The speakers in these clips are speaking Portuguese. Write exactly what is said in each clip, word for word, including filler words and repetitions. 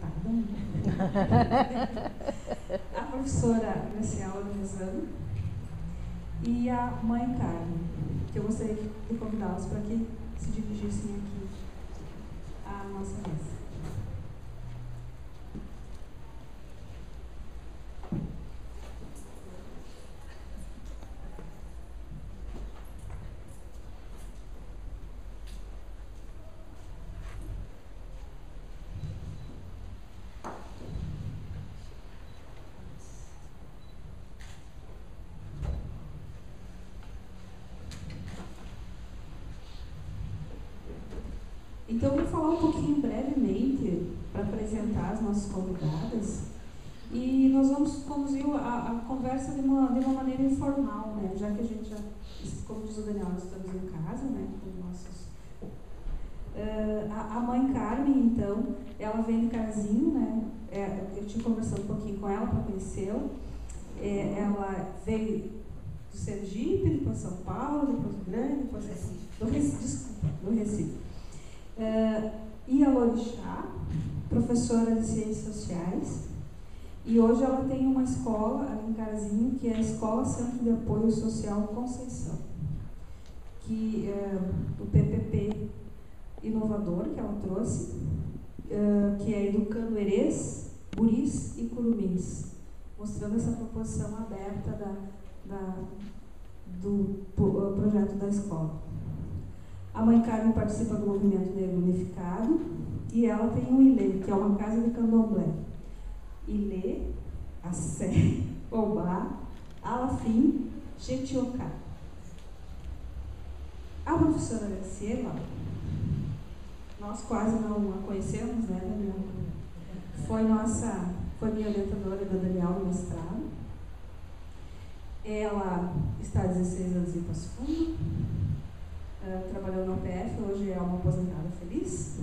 pardon. A professora Graciela Ormezzano e a mãe Carmen, que eu gostaria de convidá-los para que se dirigissem aqui à nossa mesa. Então, eu vou falar um pouquinho brevemente para apresentar as nossas convidadas e nós vamos conduzir a, a conversa de uma, de uma maneira informal, né? Já que a gente já, como diz o Daniel, nós estamos em casa, né? Com nossos... uh, a, a mãe Carmen, então, ela vem de Carazinho, né? É, eu tive conversando um pouquinho com ela para conhecê-la. É, ela veio do Sergipe, depois São Paulo, depois do Grande, depois do Recife, desculpa, do Recife. Uh, Ia Lorixá, professora de Ciências Sociais, e hoje ela tem uma escola ali em Carazinho, que é a Escola Centro de Apoio Social Conceição, que uh, o P P P inovador que ela trouxe, uh, que é Educando Herês Buris e Curumins, mostrando essa proposição aberta da, da, do pro, projeto da escola. A mãe Carmen participa do movimento negro unificado e ela tem o Ilê, que é uma casa de candomblé. Ilê Axé Oba Alafim Chetionca. A professora Graciela, nós quase não a conhecemos, né, Daniel? Foi nossa, foi minha orientadora da Daniel no mestrado. Ela está há dezesseis anos em Passo Fundo. Uh, trabalhou na U P F, hoje é uma aposentada feliz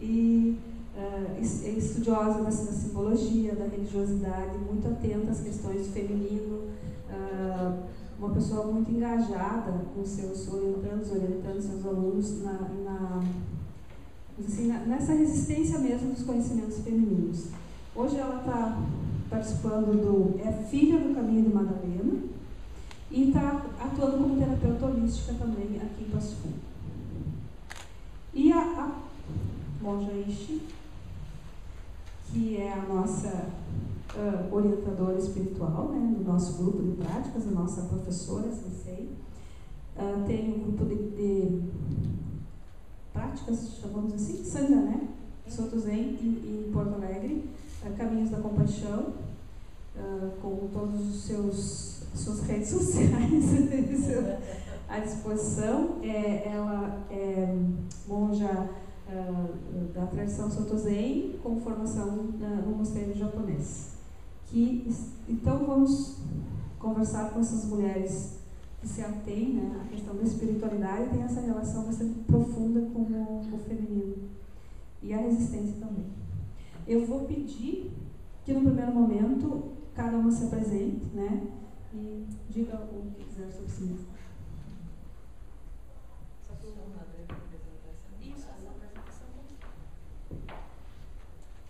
e uh, é estudiosa da simbologia, da religiosidade, muito atenta às questões do feminino, uh, uma pessoa muito engajada com seus orientandos, orientando seus alunos na, na, assim, na, nessa resistência mesmo dos conhecimentos femininos. Hoje ela está participando do... é filha do Caminho de Madalena, e está atuando como terapeuta holística também aqui em Passo Fundo. E a, a Monja Isshin, que é a nossa uh, orientadora espiritual, né, do nosso grupo de práticas, a nossa professora, sensei, uh, tem um grupo de, de práticas, chamamos assim, Sanga, né? Sotosai e, e Porto Alegre, uh, Caminhos da Compaixão, uh, com todos os seus... suas redes sociais à disposição. É, ela é monja uh, da tradição Sotosai com formação uh, no mosteiro japonês. Que, então vamos conversar com essas mulheres que se atêm, né, à questão da espiritualidade e tem essa relação bastante profunda com o, com o feminino e a resistência também. Eu vou pedir que no primeiro momento cada uma se apresente, né? E diga o que quiser sobre si mesmo. Só que eu vou mandar a apresentação. Isso, essa apresentação.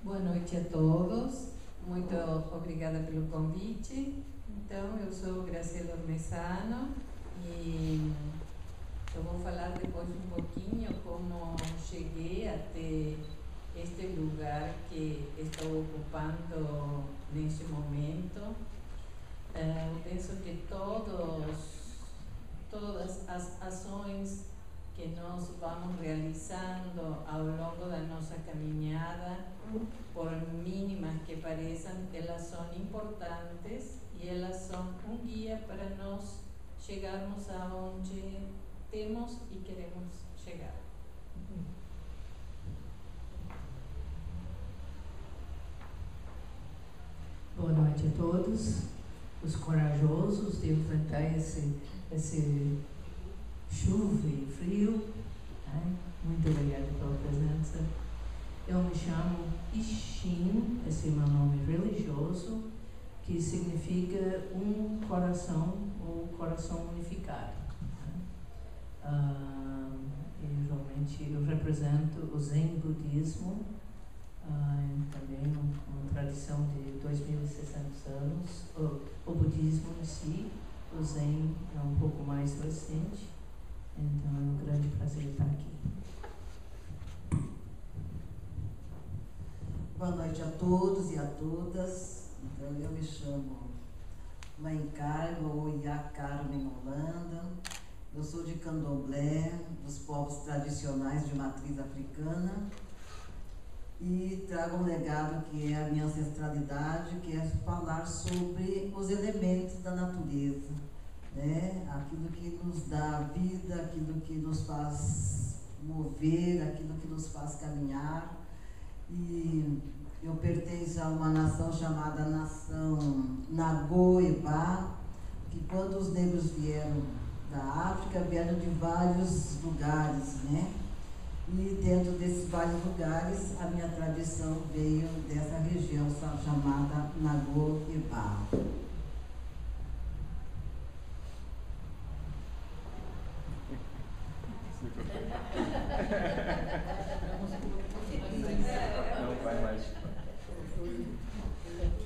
Boa noite a todos. Muito obrigada pelo convite. Então, eu sou Graciela Ormezzano e eu vou falar depois um pouquinho como cheguei até este lugar que estou ocupando neste momento. Eu penso que todos, todas as ações que nós vamos realizando ao longo da nossa caminhada, por mínimas que pareçam, elas são importantes e elas são um guia para nós chegarmos aonde temos e queremos chegar. Boa noite a todos. Os corajosos de enfrentar esse, esse chuva e frio. Né? Muito obrigada pela presença. Eu me chamo Isshin, esse é meu nome religioso, que significa um coração ou coração unificado. Né? Ah, eu realmente eu represento o Zen budismo ah, também uma, uma tradição de dois mil e seiscentos anos, o, o budismo em si, o Zen é um pouco mais recente, então é um grande prazer estar aqui. Boa noite a todos e a todas. Então, eu me chamo Laicargo ou Iá Carmen Holanda. Eu sou de Candomblé, dos povos tradicionais de matriz africana, e trago um legado que é a minha ancestralidade, que é falar sobre os elementos da natureza, né? Aquilo que nos dá vida, aquilo que nos faz mover, aquilo que nos faz caminhar. E eu pertenço a uma nação chamada nação Nagô-Egbá, que quando os negros vieram da África, vieram de vários lugares, né? E dentro desses vários lugares, a minha tradição veio dessa região chamada Nagô-Egbá.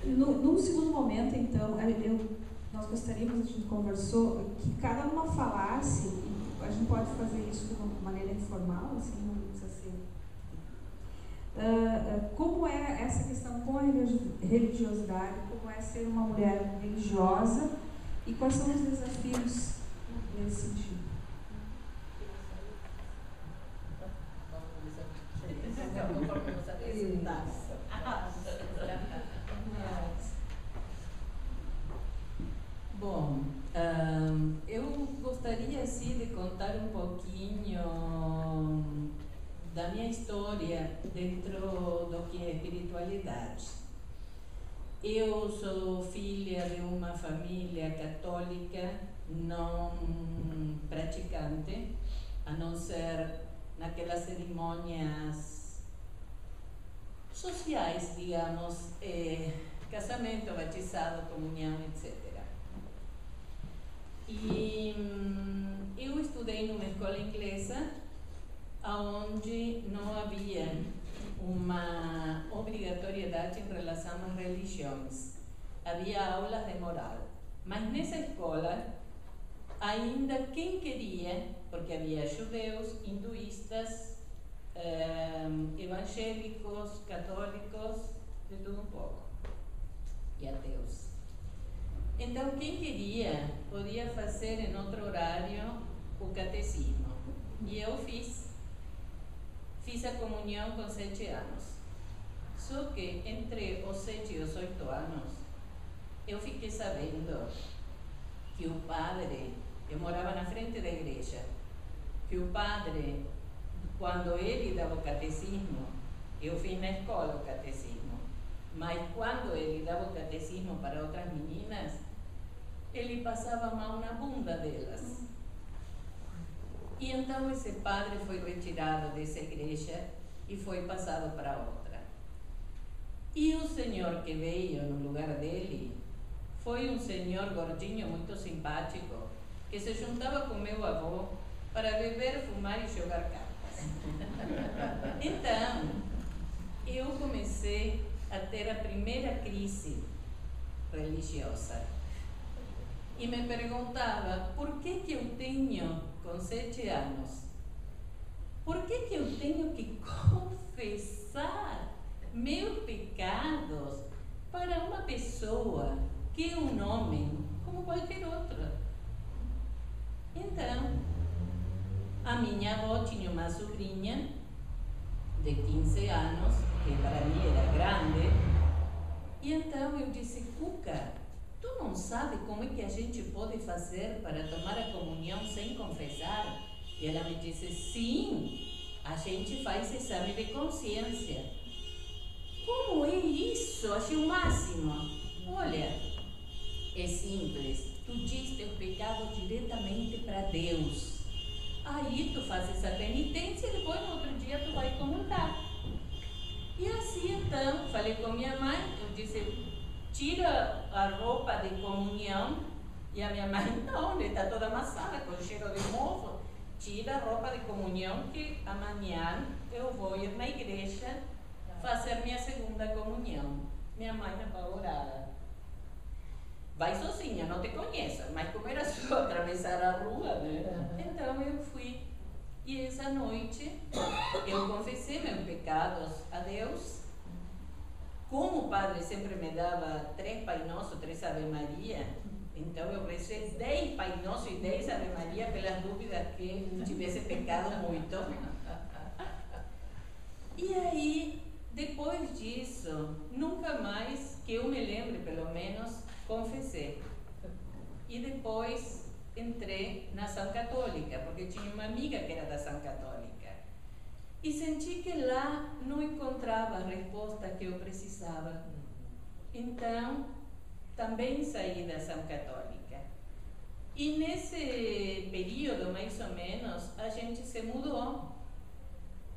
No, num segundo momento, então, eu, nós gostaríamos, a gente conversou, que cada uma falasse, a gente pode fazer isso de uma maneira informal, assim, não precisa ser. Uh, uh, como é essa questão com a religiosidade, como é ser uma mulher religiosa e quais são os desafios nesse sentido? Bom, um, eu gostaria assim, de contar um pouquinho da minha história dentro do que é espiritualidade. Eu sou filha de uma família católica não praticante, a não ser naquelas cerimônias sociais, digamos, eh, casamento, batizado, comunhão, etcétera. E hum, eu estudei numa escola inglesa onde não havia uma obrigatoriedade em relação às religiões. Havia aulas de moral, mas nessa escola ainda quem queria, porque havia judeus, hinduistas, eh, evangélicos, católicos, de tudo um pouco, e ateus. Então, quem queria, podia fazer em outro horário o catecismo. E eu fiz. Fiz a comunhão com sete anos. Só que, entre os sete e os oito anos, eu fiquei sabendo que o padre, eu morava na frente da igreja, que o padre, quando ele dava o catecismo, eu fiz na escola o catecismo, mas quando ele dava o catecismo para outras meninas, ele passava mal na bunda delas. E então esse padre foi retirado dessa igreja e foi passado para outra. E o senhor que veio no lugar dele foi um senhor gordinho, muito simpático, que se juntava com meu avô para beber, fumar e jogar cartas. Então, eu comecei a ter a primeira crise religiosa. E me perguntava, por que que eu tenho, com sete anos, por que que eu tenho que confessar meus pecados para uma pessoa que é um homem, como qualquer outro? Então, a minha avó tinha uma sobrinha de quinze anos, que para mim era grande, e então eu disse, Cuca, tu não sabe como é que a gente pode fazer para tomar a comunhão sem confessar? E ela me disse, sim, a gente faz exame de consciência. Como é isso? Achei o máximo. Olha, é simples, tu diz teu pecado diretamente para Deus. Aí tu fazes a penitência e depois no outro dia tu vai comungar. E assim então, falei com minha mãe, eu disse, tira a roupa de comunhão. E a minha mãe, não, está toda amassada, com cheiro de mofo. Tira a roupa de comunhão que amanhã eu vou ir na igreja fazer minha segunda comunhão. Minha mãe apavorada. Vai sozinha, não te conheça, mas como era só atravessar a rua, né? Então eu fui. E essa noite eu confessei meus pecados a Deus. Como o padre sempre me dava três Pai Nosso, três Ave Maria, então eu rezei dez Pai Nosso e dez Ave Maria pelas dúvidas que tivesse pecado muito. E aí, depois disso, nunca mais, que eu me lembre pelo menos, confessei. E depois entrei na ação católica, porque tinha uma amiga que era da ação católica. E senti que lá não encontrava a resposta que eu precisava. Então, também saí da ação católica. E nesse período, mais ou menos, a gente se mudou.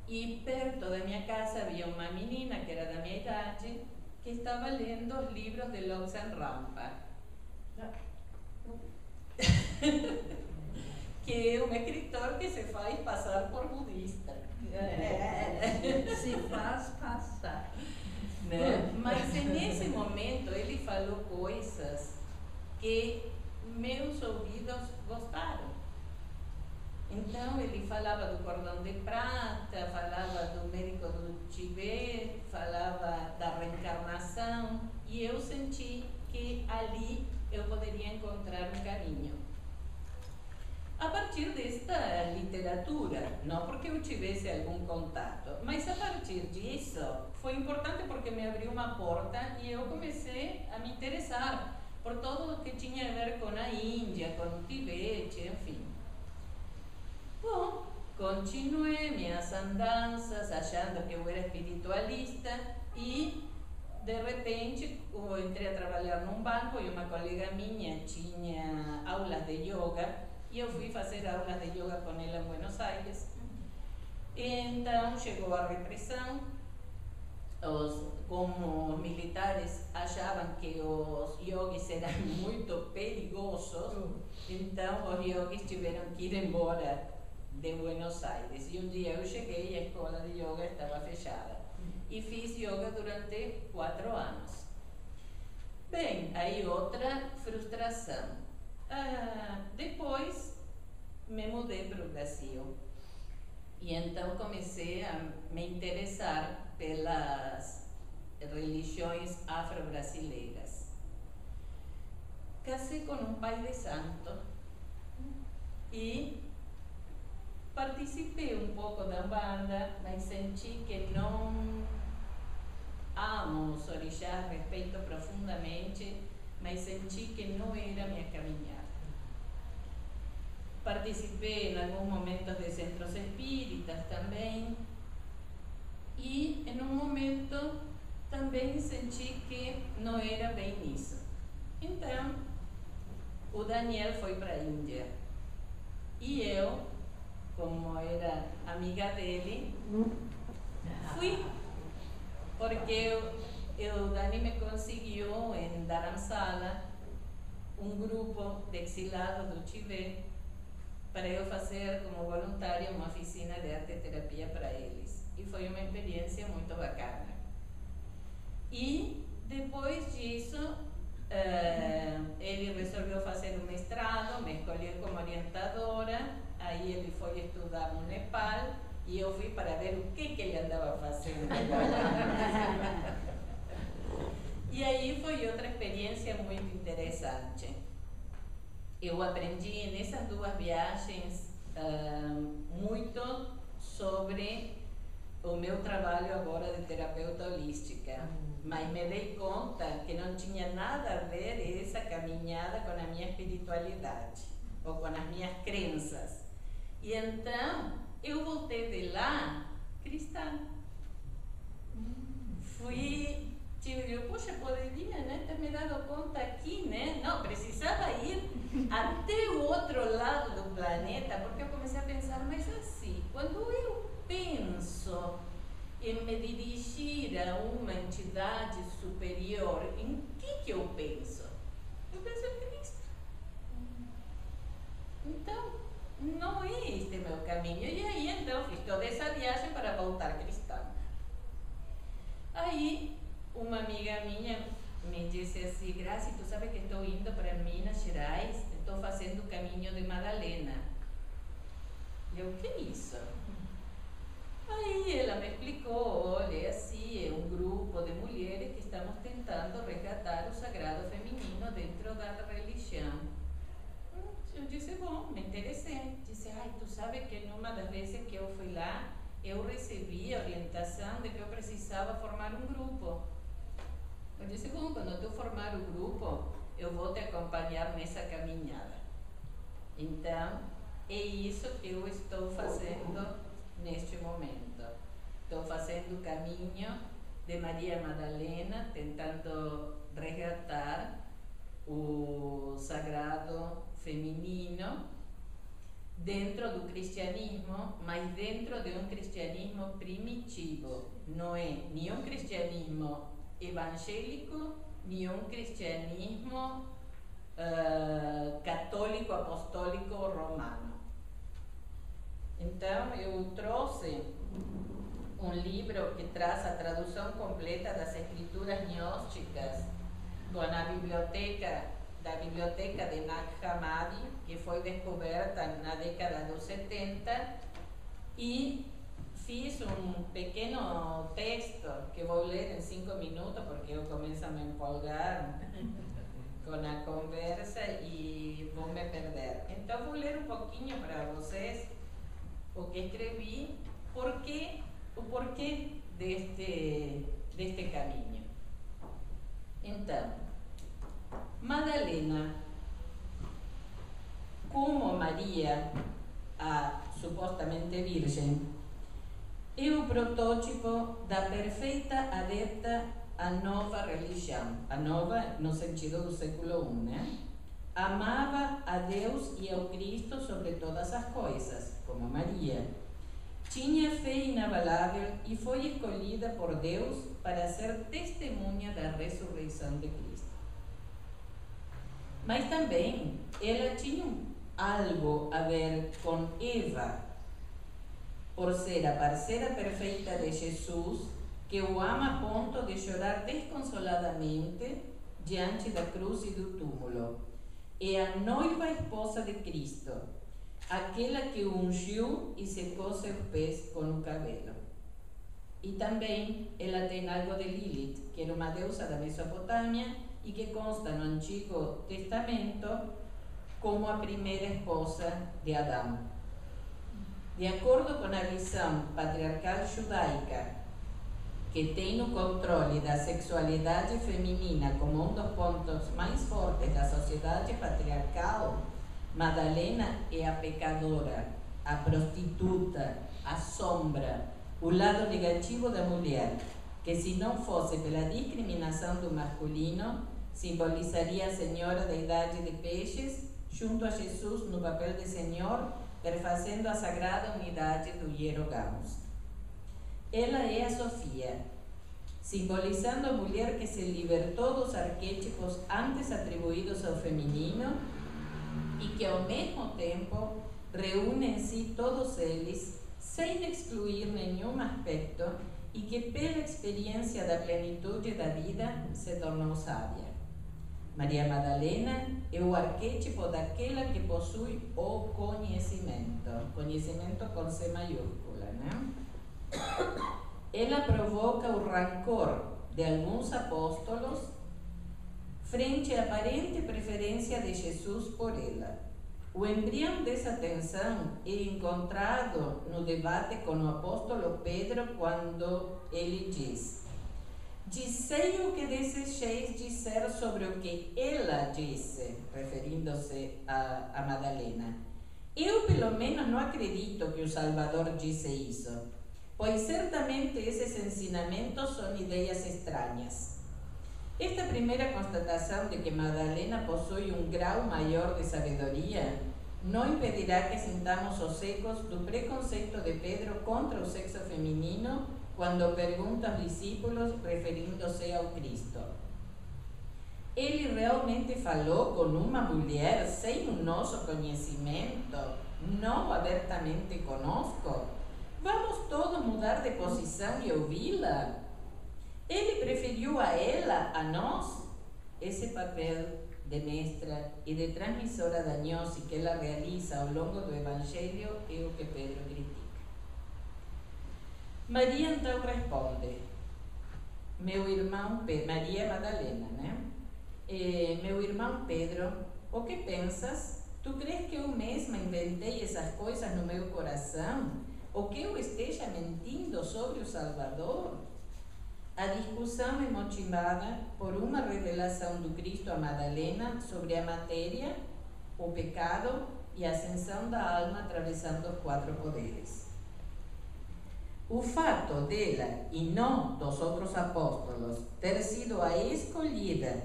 E perto da minha casa havia uma menina que era da minha idade, que estava lendo os livros de Lobsang Rampa. Que é um escritor que se faz passar por budista. É, se faz passar, né? Mas nesse momento ele falou coisas que meus ouvidos gostaram. Então ele falava do cordão de prata, falava do médico do Tibete, falava da reencarnação, e eu senti que ali eu poderia encontrar um caminho a partir desta literatura, não porque eu tivesse algum contato, mas a partir disso foi importante porque me abriu uma porta e eu comecei a me interessar por tudo o que tinha a ver com a Índia, com o Tibete, enfim. Bom, continuei minhas andanças achando que eu era espiritualista e, de repente, eu entrei a trabalhar num banco e uma colega minha tinha aulas de yoga. E eu fui fazer aulas de yoga com ela em Buenos Aires. Então chegou a repressão. Os, como os militares achavam que os yogis eram muito perigosos, então os yogis tiveram que ir embora de Buenos Aires. E um dia eu cheguei e a escola de yoga estava fechada. E fiz yoga durante quatro anos. Bem, aí outra frustração. Ah, depois me mudei para o Brasil e então comecei a me interessar pelas religiões afro-brasileiras. Casei com um pai de santo e participei um pouco da banda, mas senti que não amo os orixás, respeito profundamente, mas senti que não era minha caminhada. Participei em alguns momentos de centros espíritas também e em um momento também senti que não era bem nisso. Então, o Daniel foi para a Índia e eu, como era amiga dele, fui, porque eu o Dani me conseguiu em Dharamsala um grupo de exilados do Tibete para eu fazer como voluntária uma oficina de arte e terapia para eles. E foi uma experiência muito bacana. E depois disso, uh, ele resolveu fazer um mestrado, me escolheu como orientadora, aí ele foi estudar no Nepal e eu fui para ver o que, que ele andava fazendo. E aí foi outra experiência muito interessante. Eu aprendi nessas duas viagens uh, muito sobre o meu trabalho agora de terapeuta holística, mas me dei conta que não tinha nada a ver essa caminhada com a minha espiritualidade ou com as minhas crenças. E então eu voltei de lá cristã. Fui... Eu, poxa, poderia, né, ter me dado conta aqui, né? Não, precisava ir até o outro lado do planeta, porque eu comecei a pensar, mas assim, quando eu penso em me dirigir a uma entidade superior, em que que eu penso? Eu penso em Cristo. Então, não é este meu caminho. E aí, então, fiz toda essa viagem para voltar cristã. aí, uma amiga minha me disse assim: Grazi, tu sabe que estou indo para Minas Gerais, estou fazendo o caminho de Madalena. Eu, o que é isso? Aí ela me explicou: olha, assim, é um grupo de mulheres que estamos tentando resgatar o sagrado feminino dentro da religião. Eu disse, bom, me interessei. Disse, ai, tu sabe que numa das vezes que eu fui lá, eu recebi a orientação de que eu precisava formar um grupo. Eu disse, bom, quando tu formar o grupo, eu vou te acompanhar nessa caminhada. Então, é isso que eu estou fazendo neste momento. Estou fazendo o caminho de Maria Madalena, tentando resgatar o sagrado feminino dentro do cristianismo, mas dentro de um cristianismo primitivo. Não é nem um cristianismo evangélico, nem um cristianismo uh, católico, apostólico ou romano. Então, eu trouxe um livro que traz a tradução completa das escrituras gnósticas na biblioteca da Biblioteca de Nag Hammadi, que foi descoberta na década dos setenta, e fiz um pequeno texto que vou ler em cinco minutos, porque eu começo a me empolgar com a conversa e vou me perder. Então vou ler um pouquinho para vocês o que escrevi, porque, o porquê deste, deste caminho. Então, Madalena, como Maria, a supostamente virgem, é o protótipo da perfeita adepta à nova religião, a nova no sentido do século I, né? Amava a Deus e ao Cristo sobre todas as coisas, como Maria. Tinha fé inabalável e foi escolhida por Deus para ser testemunha da ressurreição de Cristo. Mas também ela tinha algo a ver com Eva, por ser a parceira perfeita de Jesus, que o ama a ponto de chorar desconsoladamente diante da cruz e do túmulo. É a noiva esposa de Cristo, aquela que ungiu e secou seus pés com o cabelo. E também ela tem algo de Lilith, que era uma deusa da Mesopotâmia e que consta no Antigo Testamento como a primeira esposa de Adão. De acordo com a visão patriarcal judaica, que tem o controle da sexualidade feminina como um dos pontos mais fortes da sociedade patriarcal, Madalena é a pecadora, a prostituta, a sombra, o lado negativo da mulher, que se não fosse pela discriminação do masculino, simbolizaria a senhora da idade de peixes, junto a Jesus no papel de senhor, perfazendo a sagrada unidade do hierogamos. Ela é a Sofia, simbolizando a mulher que se libertou dos arquétipos antes atribuídos ao feminino, e que ao mesmo tempo reúne em si todos eles, sem excluir nenhum aspecto, e que pela experiência da plenitude da vida se tornou sábia. Maria Madalena é o arquétipo daquela que possui o conhecimento, conhecimento com C maiúscula, né? Ela provoca o rancor de alguns apóstolos frente à aparente preferência de Jesus por ela. O embrião dessa tensão é encontrado no debate com o apóstolo Pedro, quando ele diz: dizei o que desejeis dizer sobre o que ela disse, referindo-se a, a Madalena. Eu, pelo menos, não acredito que o Salvador disse isso, pois certamente esses ensinamentos são ideias estranhas. Esta primeira constatação de que Madalena possui um grau maior de sabedoria não impedirá que sintamos os ecos do preconceito de Pedro contra o sexo feminino quando pergunta aos discípulos referindo-se ao Cristo. Ele realmente falou com uma mulher sem o nosso conhecimento, não abertamente conosco? Vamos todos mudar de posição e ouvi-la? Ele preferiu a ela, a nós, esse papel de mestra e de transmissora dañosa que ela realiza ao longo do Evangelho é o que Pedro critica. Maria então responde, meu irmão, Pe Maria Madalena, né? Eh, meu irmão Pedro, o que pensas? Tu crees que eu mesma inventei essas coisas no meu coração? Ou que eu esteja mentindo sobre o Salvador? A discussão é motivada por uma revelação do Cristo a Madalena sobre a matéria, o pecado e a ascensão da alma atravessando os quatro poderes. O fato dela, e não dos outros apóstolos, ter sido a escolhida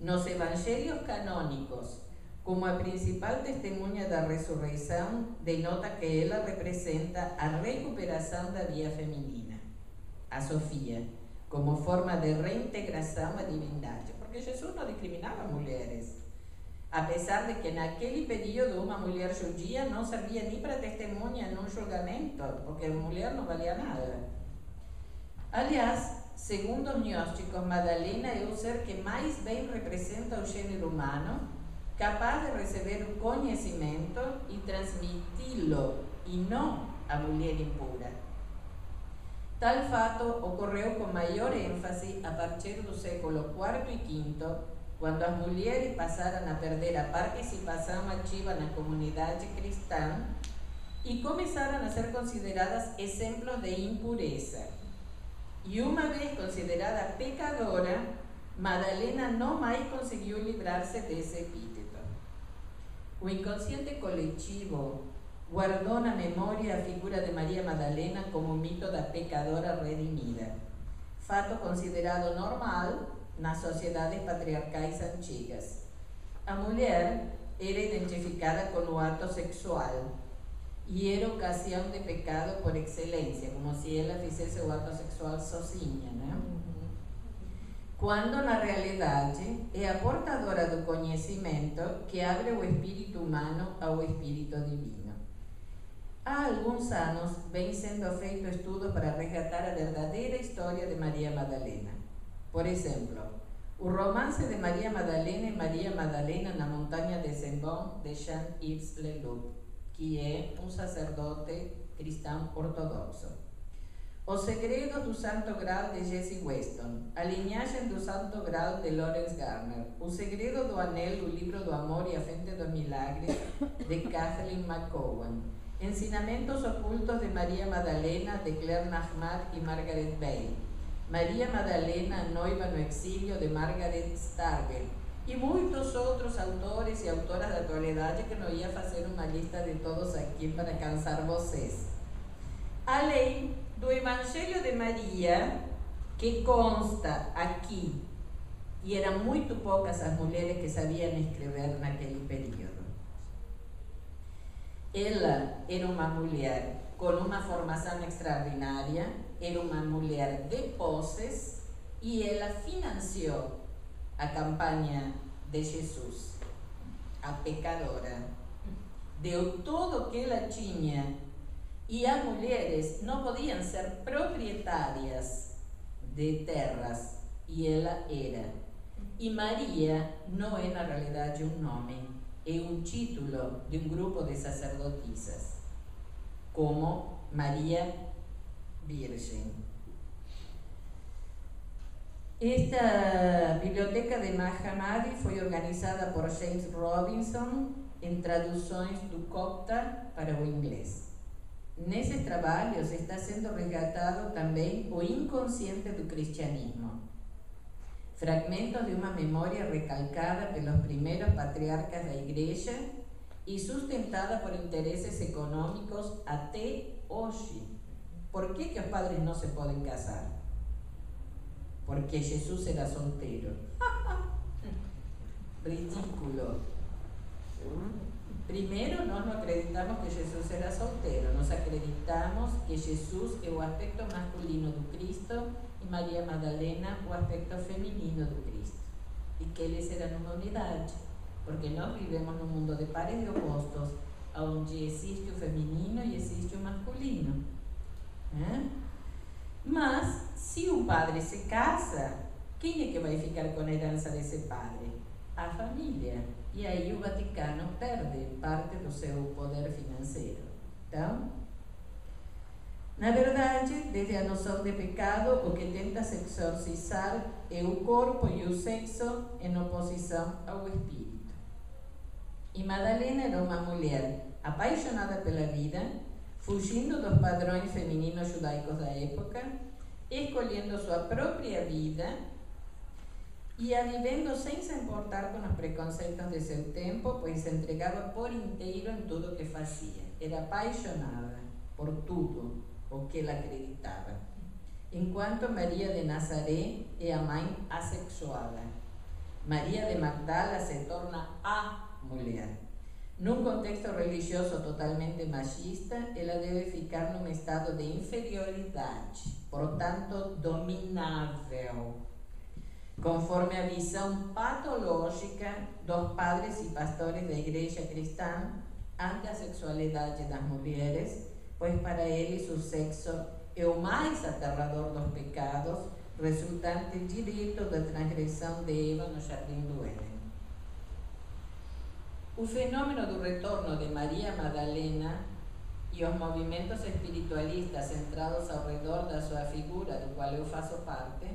nos evangelhos canônicos como a principal testemunha da ressurreição, denota que ela representa a recuperação da via feminina, a Sofia, como forma de reintegração à divindade, porque Jesus não discriminava mulheres, apesar de que naquele período uma mulher judia não servia nem para testemunha num julgamento, porque a mulher não valia nada. Aliás, segundo os gnósticos, Madalena é o ser que mais bem representa o gênero humano, capaz de receber o conhecimento e transmiti-lo, e não a mulher impura. Tal fato ocorreu com maior ênfase a partir do século quarto e quinto, quando as mulheres passaram a perder a participação ativa na comunidade cristã e começaram a ser consideradas exemplos de impureza. E uma vez considerada pecadora, Madalena não mais conseguiu livrar-se desse epíteto. O inconsciente coletivo guardou na memória a figura de Maria Madalena como mito da pecadora redimida, fato considerado normal nas sociedades patriarcais antigas. A mulher era identificada com o ato sexual e era ocasião de pecado por excelência, como se ela fizesse o ato sexual sozinha, né? Quando, na realidade, é a portadora do conhecimento que abre o espírito humano ao espírito divino. Há alguns anos vem sendo feito estudo para resgatar a verdadeira história de Maria Madalena. Por exemplo, o romance de Maria Madalena e Maria Madalena na montanha de Xangô, de Jean-Yves Leloup, que é um sacerdote cristão ortodoxo. Os segredos do Santo Graal de Jesse Weston, a linhagem do Santo Graal de Lawrence Garner, o segredo do anel do livro do amor e a frente dos milagres de Katherine McCowan, ensinamentos ocultos de Maria Madalena, de Claire Nachmad y Margaret Bay, Maria Madalena, noiva no exilio, de Margaret Starvel, e muitos outros autores e autoras da atualidade que não ia fazer uma lista de todos aqui para cansar vocês. Além do Evangelho de Maria, que consta aqui, e eram muito poucas as mulheres que sabiam escrever naquele período. Ela era uma mulher com uma formação extraordinária, era uma mulher de posses e ela financiou a campanha de Jesus, a pecadora. Deu tudo o que ela tinha e as mulheres não podiam ser proprietárias de terras e ela era. E Maria não é na realidade um nome, é um título de um grupo de sacerdotisas, como Maria Virgem. Esta biblioteca de Nag Hammadi foi organizada por James Robinson em traduções do copta para o inglês. Nesses trabalhos está sendo resgatado também o inconsciente do cristianismo, fragmentos de uma memória recalcada pelos primeiros patriarcas da Igreja e sustentada por interesses econômicos até hoje. Por que, que os padres não se podem casar? Porque Jesus era solteiro. Ridículo. Primeiro, nós não acreditamos que Jesus era solteiro, nós acreditamos que Jesus é o aspecto masculino do Cristo e Maria Madalena o aspecto feminino do Cristo, e que eles eram uma unidade, porque nós vivemos num mundo de pares e opostos, onde existe o feminino e existe o masculino, né? Mas Si un padre se casa, quem é que vai ficar com a herança desse padre? A família. E aí o Vaticano perde parte do seu poder financeiro. Então, na verdade, desde a noção de pecado, o que tenta se exorcizar é o corpo e o sexo em oposição ao espírito. E Madalena era uma mulher apaixonada pela vida, fugindo dos padrões femininos judaicos da época, escolhendo sua própria vida e a vivendo sem se importar com os preconceitos de seu tempo, pois se entregava por inteiro em tudo o que fazia. Era apaixonada por tudo o que ela acreditava. Enquanto Maria de Nazaré é a mãe assexuada, Maria de Magdala se torna a mulher. Num contexto religioso totalmente machista, ela deve ficar num estado de inferioridade, portanto dominável, conforme a visão patológica dos padres e pastores da igreja cristã ante a sexualidade das mulheres, pois para eles o sexo é o mais aterrador dos pecados, resultante direto da transgressão de Eva no Jardim do Éden. O fenômeno do retorno de Maria Madalena e os movimentos espiritualistas centrados ao redor da sua figura, do qual eu faço parte,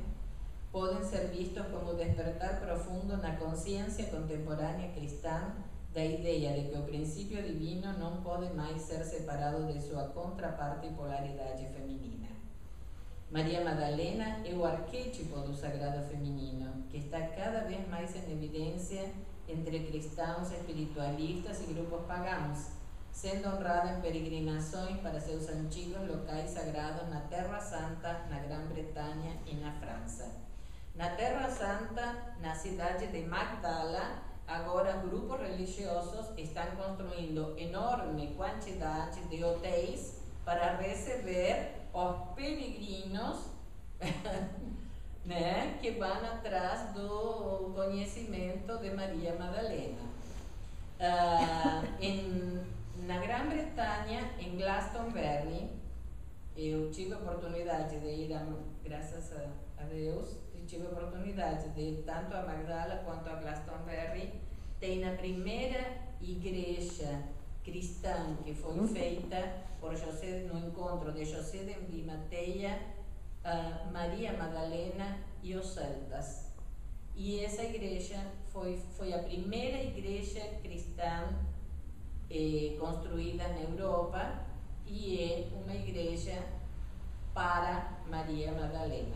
podem ser vistos como despertar profundo na consciência contemporânea cristã da ideia de que o princípio divino não pode mais ser separado de sua contraparte e polaridade feminina. Maria Madalena é o arquétipo do sagrado feminino, que está cada vez mais em evidência entre cristãos, espiritualistas e grupos pagãos, sendo honrada em peregrinações para seus antigos locais sagrados na Terra Santa, na Grã-Bretanha e na França. Na Terra Santa, na cidade de Magdala, agora grupos religiosos estão construindo enorme quantidade de hotéis para receber os peregrinos né, que vão atrás do conhecimento de Maria Madalena. Ah, em Na Grã-Bretanha, em Glastonbury, eu tive a oportunidade de ir, a, graças a Deus, eu tive a oportunidade de ir tanto a Magdala quanto a Glastonbury. Tem a primeira igreja cristã que foi feita por José, no encontro de José de Arimateia, uh, Maria Madalena e os celtas. E essa igreja foi, foi a primeira igreja cristã É construída na Europa e é uma igreja para Maria Madalena.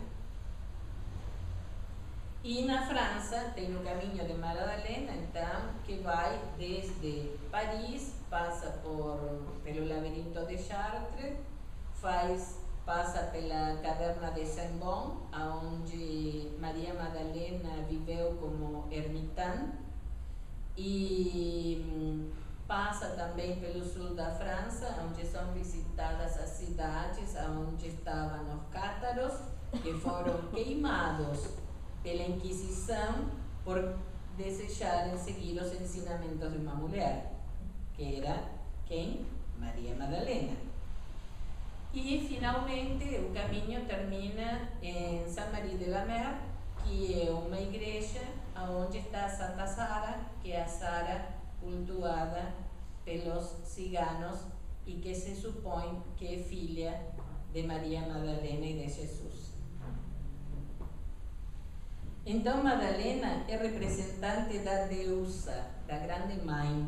E na França tem o caminho de Madalena, então, que vai desde Paris, passa por, pelo labirinto de Chartres, faz, passa pela caverna de Saint-Bon, onde Maria Madalena viveu como ermitã, e passa também pelo sul da França, onde são visitadas as cidades onde estavam os cátaros, que foram queimados pela Inquisição por desejarem seguir os ensinamentos de uma mulher, que era quem? Maria Madalena. E, finalmente, o caminho termina em Saint-Marie-de-la-Mer, que é uma igreja onde está Santa Sara, que é a Sara cultuada pelos ciganos e que se supõe que é filha de Maria Madalena e de Jesus. Então Madalena é representante da deusa, da grande mãe,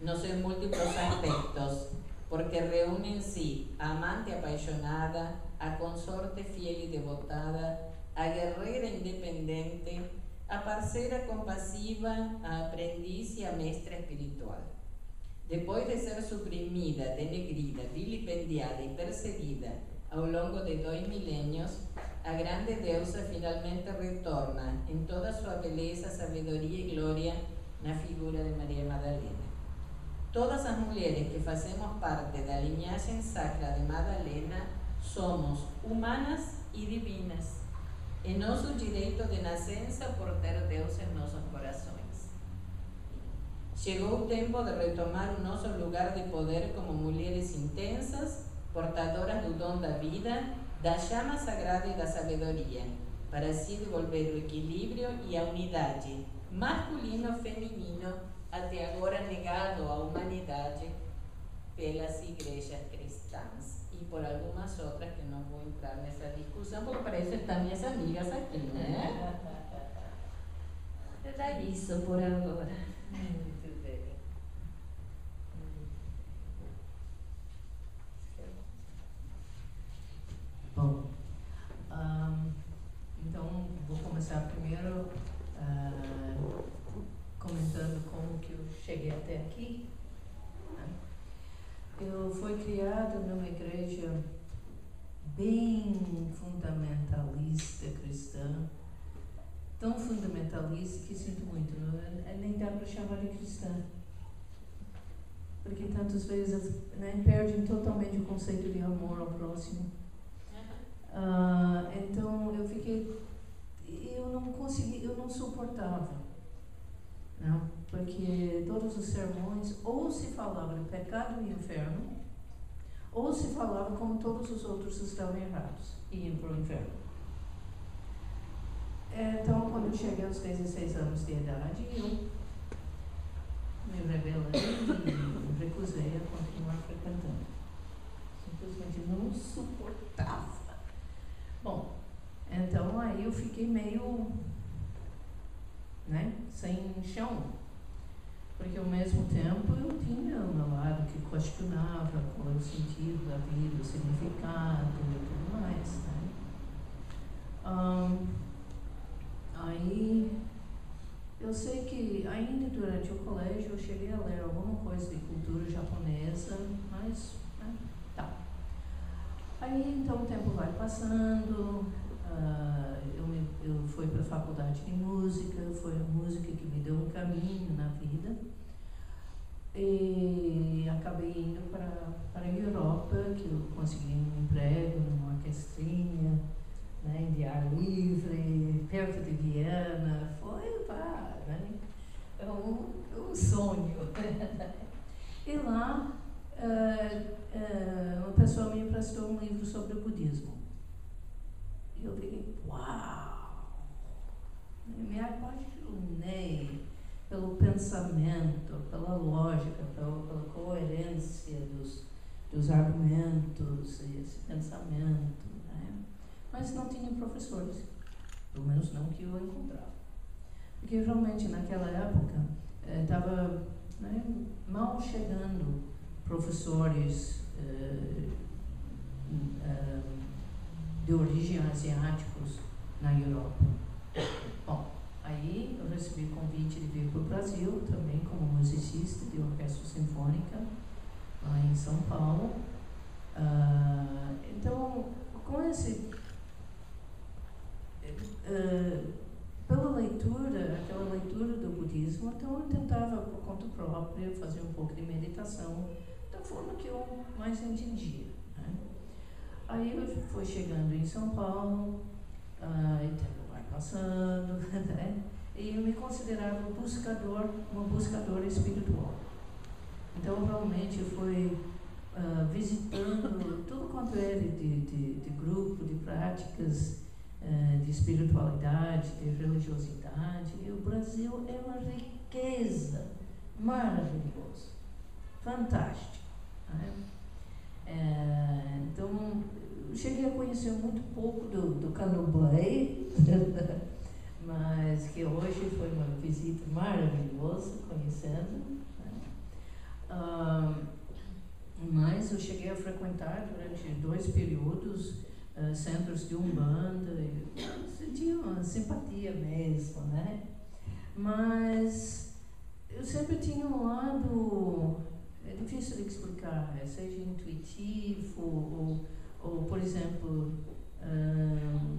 nos seus múltiplos aspectos, porque reúne em si a amante apaixonada, a consorte fiel e devotada, a guerreira independente, a parceira compassiva, a aprendiz e a mestra espiritual. Depois de ser suprimida, denegrida, vilipendiada e perseguida ao longo de dois milênios, a grande deusa finalmente retorna em toda sua beleza, sabedoria e glória na figura de Maria Madalena. Todas as mulheres que fazemos parte da linhagem sacra de Madalena somos humanas e divinas. É nosso direito de nascença por ter Deus em nossos corações. Chegou o tempo de retomar o nosso lugar de poder como mulheres intensas, portadoras do dom da vida, da chama sagrada e da sabedoria, para assim devolver o equilíbrio e a unidade, masculino e feminino, até agora negado à humanidade pelas igrejas cristãs e por algumas outras que não vou entrar nessa discussão, porque parece estar minhas amigas aqui, né? Era isso por agora. Muito bem. Bom, um, então vou começar primeiro uh, comentando como que eu cheguei até aqui. Eu fui criada numa igreja bem fundamentalista cristã, tão fundamentalista que sinto muito, não, nem dá para chamar de cristã, porque tantas vezes, né, perdem totalmente o conceito de amor ao próximo. Uh, então eu fiquei, eu não consegui, eu não suportava, não, porque todos os sermões ou se falava de pecado e inferno, ou se falava como todos os outros estavam errados e iam para o inferno. Então, quando eu cheguei aos dezesseis anos de idade, eu me rebelei e recusei a continuar frequentando. Simplesmente não suportava. Bom, então aí eu fiquei meio, né, sem chão, porque ao mesmo tempo eu tinha o meu lado que questionava qual era o sentido da vida, o significado e tudo mais, né? Um, aí eu sei que ainda durante o colégio eu cheguei a ler alguma coisa de cultura japonesa, mas né, tá. Aí, então, o tempo vai passando, uh, eu, me, eu fui para a faculdade de música, foi a música que me deu um caminho na vida. E acabei indo para a Europa, que eu consegui um emprego numa orquestrinha, né, de ar livre, perto de Viena. Foi pá, né, um, um sonho. E lá... Uh, uh, uma pessoa me emprestou um livro sobre o budismo e eu fiquei, uau! Me apaixonei pelo pensamento, pela lógica, pela, pela coerência dos, dos argumentos e esse pensamento, né? Mas não tinha professores, pelo menos não que eu encontrava, porque realmente naquela época estava eh, né, mal chegando professores uh, uh, de origem asiáticos na Europa. Bom, aí eu recebi convite de vir para o Brasil também como musicista de orquestra sinfônica lá em São Paulo. Uh, então, com esse... Uh, pela leitura, aquela leitura do budismo, então eu tentava por conta própria fazer um pouco de meditação da forma que eu mais entendia, né? Aí eu fui chegando em São Paulo, uh, e o tempo vai passando, né? E eu me considerava um buscador, uma buscadora espiritual. Então realmente eu fui uh, visitando tudo quanto era de, de, de grupo, de práticas, uh, de espiritualidade, de religiosidade. E o Brasil é uma riqueza maravilhosa, fantástica, né? Uh, então, eu cheguei a conhecer muito pouco do, do Candomblé, mas que hoje foi uma visita maravilhosa, conhecendo, né? Uh, mas eu cheguei a frequentar durante dois períodos Uh, centros de umbanda, eu sentia uma simpatia mesmo, né? Mas eu sempre tinha um lado, é difícil de explicar, seja intuitivo ou, ou por exemplo, uh,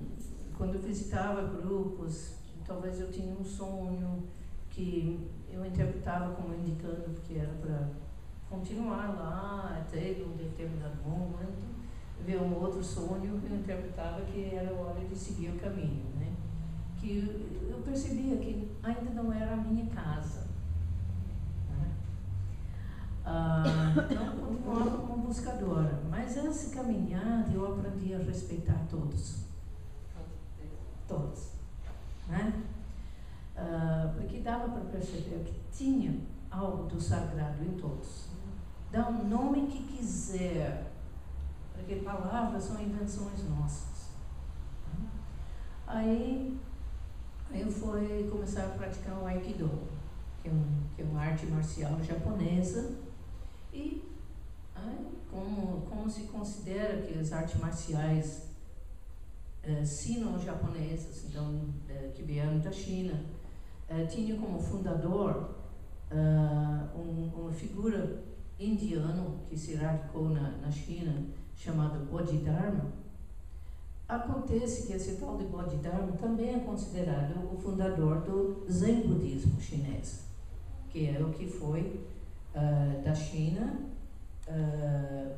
quando eu visitava grupos, talvez eu tinha um sonho que eu interpretava como indicando que era para continuar lá até um determinado momento. Ver um outro sonho que eu interpretava que era a hora de seguir o caminho, né? Que eu percebia que ainda não era a minha casa, né? ah, não como, como buscadora, mas antes de caminhar eu aprendi a respeitar todos, todos, né? Ah, porque dava para perceber que tinha algo do sagrado em todos. Dá um nome que quiser, porque palavras são invenções nossas. Aí eu fui começar a praticar o Aikido, que é, um, que é uma arte marcial japonesa, e aí, como, como se considera que as artes marciais eh, sino-japonesas, então, eh, que vieram da China, eh, tinham como fundador eh, um, uma figura indiano que se radicou na, na China, chamado Bodhidharma. Acontece que esse tal de Bodhidharma também é considerado o fundador do Zen budismo chinês, que é o que foi uh, da China. Uh,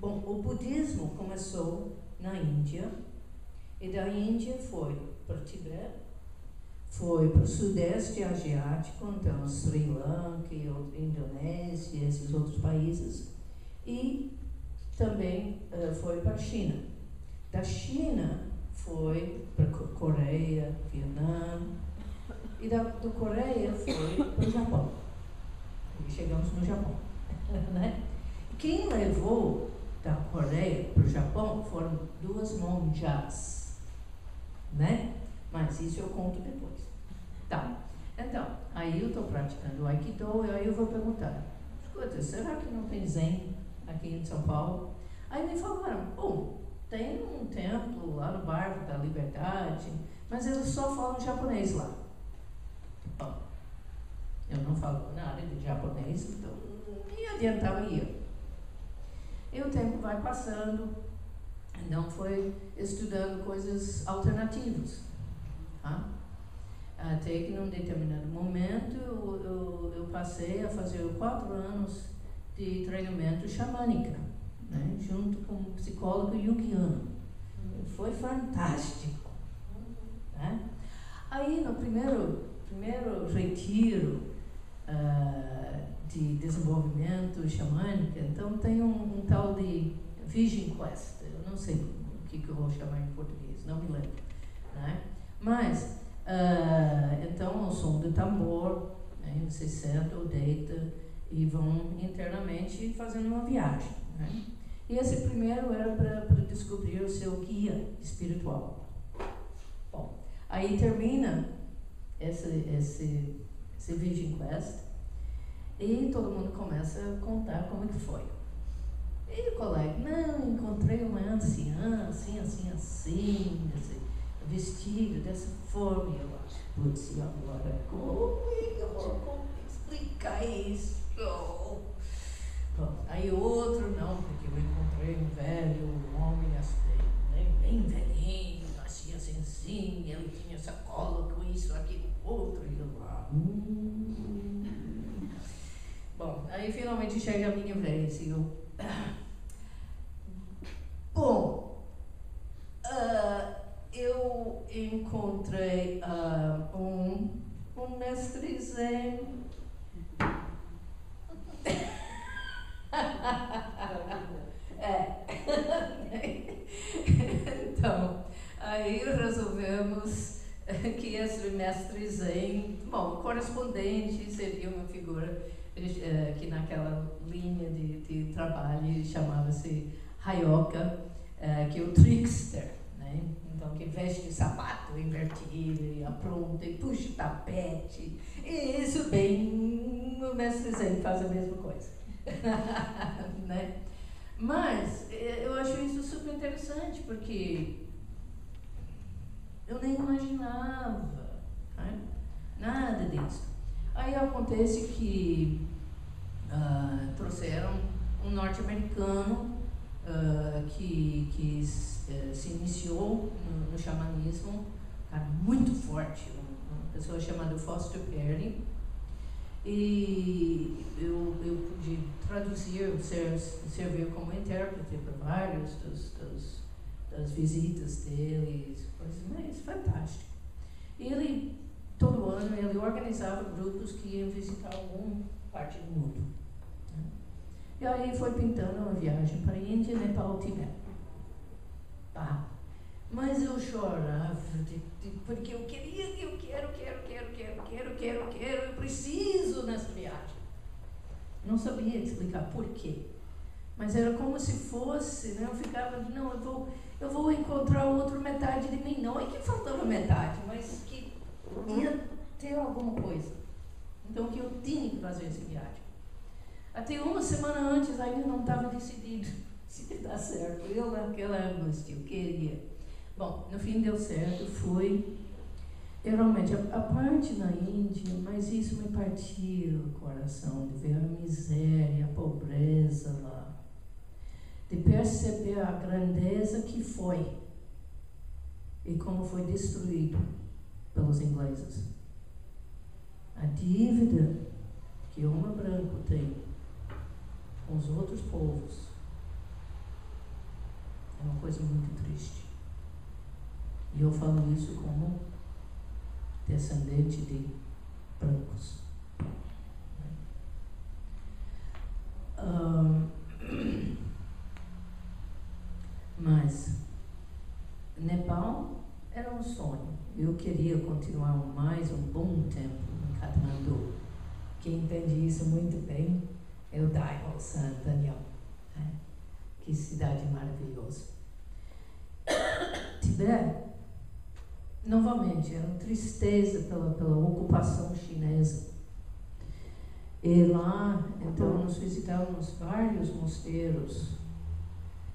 bom, o budismo começou na Índia, e da Índia foi para o Tibete, foi para o Sudeste Asiático, então Sri Lanka, Indonésia, esses outros países, e também uh, foi para a China. Da China foi para a Coreia, Vietnã, e da do Coreia foi para o Japão. E chegamos no Japão. Né? Quem levou da Coreia para o Japão foram duas monjas. Né? Mas isso eu conto depois. Tá. Então, aí eu estou praticando o Aikido, e aí eu vou perguntar: escuta, será que não tem Zen aqui em São Paulo? Aí me falaram: bom, tem um templo lá no bairro da Liberdade, mas eles só falam japonês lá. Bom, eu não falo nada de japonês, então nem adiantava ir. E o tempo vai passando, então foi estudando coisas alternativas. Tá? Até que num determinado momento eu, eu, eu passei a fazer quatro anos de treinamento xamânica. Né, junto com um psicólogo junguiano. Foi fantástico. Né? Aí, no primeiro, primeiro retiro uh, de desenvolvimento xamânico, então tem um, um tal de Vision Quest, eu não sei o que, que eu vou chamar em português, não me lembro. Né? Mas, uh, então, o som do tambor, né, você senta ou deita e vão internamente fazendo uma viagem. Né? E esse primeiro era para descobrir o seu guia espiritual. Bom, aí termina esse, esse, esse Vision Quest e todo mundo começa a contar como que foi. E o colega: não, encontrei uma anciã, assim, assim, assim, desse vestido, dessa forma. E eu acho, putz, agora como eu vou explicar isso? Bom, aí outro não, porque eu encontrei um velho, um homem assim, bem velhinho, assim, assim, assim, ele tinha sacola com isso, aquilo, outro, e eu lá. Bom, aí finalmente chega a minha vez e eu... Bom, uh, eu encontrei uh, um, um mestre zen. É. Então, aí resolvemos que esse mestre zen, bom, correspondente seria uma figura uh, que naquela linha de, de trabalho chamava-se Hayoka, uh, que é o trickster, né? Então, que veste o sapato invertido e apronta e puxa o tapete. E isso, bem, o mestre zen faz a mesma coisa. Né? Mas eu acho isso super interessante, porque eu nem imaginava, né? Nada disso. Aí acontece que uh, trouxeram um norte-americano uh, que, que uh, se iniciou no, no xamanismo, um cara muito forte, uma pessoa chamada Foster Perry. E eu, eu pude traduzir, ser, servir como intérprete para várias dos, dos, das visitas dele, coisas, mas fantástico. E ele, todo ano, ele organizava grupos que iam visitar alguma parte do mundo. E aí foi pintando uma viagem para a Índia, nem para o Tibete. Tá. Mas eu chorava, de, de, porque eu queria, eu quero, quero, quero, quero, quero, quero, quero, eu preciso nessa viagem. Não sabia explicar por quê. Mas era como se fosse, né? Eu ficava, não, eu vou, eu vou encontrar outra metade de mim. Não é que faltava metade, mas que ia ter alguma coisa. Então, que eu tinha que fazer essa viagem. Até uma semana antes, ainda não estava decidido se ia dar certo. Eu, naquela angústia, eu queria. Bom, no fim deu certo, foi. Eu, realmente, a, a parte na Índia, mas isso me partiu o coração, de ver a miséria, a pobreza lá. De perceber a grandeza que foi e como foi destruído pelos ingleses. A dívida que o homem branco tem com os outros povos é uma coisa muito triste. E eu falo isso como descendente de brancos. Um, Mas, Nepal era um sonho. Eu queria continuar mais um bom tempo em Katmandu. Quem entende isso muito bem é o Daimon San Daniel. Né? Que cidade maravilhosa. Tibete, novamente, era uma tristeza pela, pela ocupação chinesa. E lá, então, nós visitávamos vários mosteiros.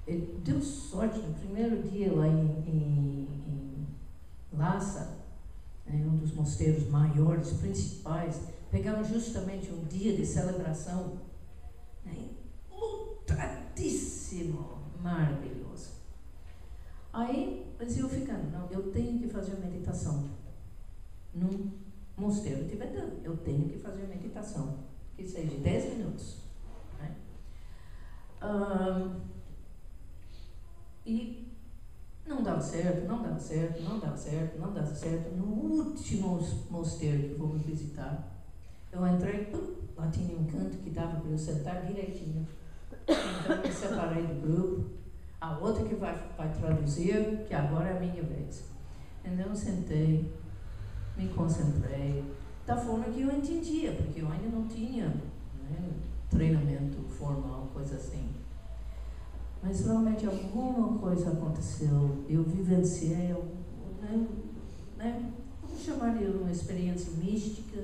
E deu sorte, no primeiro dia lá em, em, em Lhasa, né, um dos mosteiros maiores, principais, pegaram justamente um dia de celebração, né, lotadíssimo, maravilhoso. Aí, mas eu ficando, não, eu tenho que fazer meditação num mosteiro tibetano, eu tenho que fazer meditação, que seja dez minutos. Né? Um, E não dava certo, não dava certo, não dava certo, não dava certo. No último mosteiro que fomos visitar, eu entrei, pum, lá tinha um canto que dava para eu sentar direitinho. Então, me separei do grupo. A outra que vai, vai traduzir, que agora é a minha vez. Então, eu sentei, me concentrei, da forma que eu entendia, porque eu ainda não tinha, né, treinamento formal, coisa assim. Mas realmente alguma coisa aconteceu, eu vivenciei, eu, né, né, vamos chamar de uma experiência mística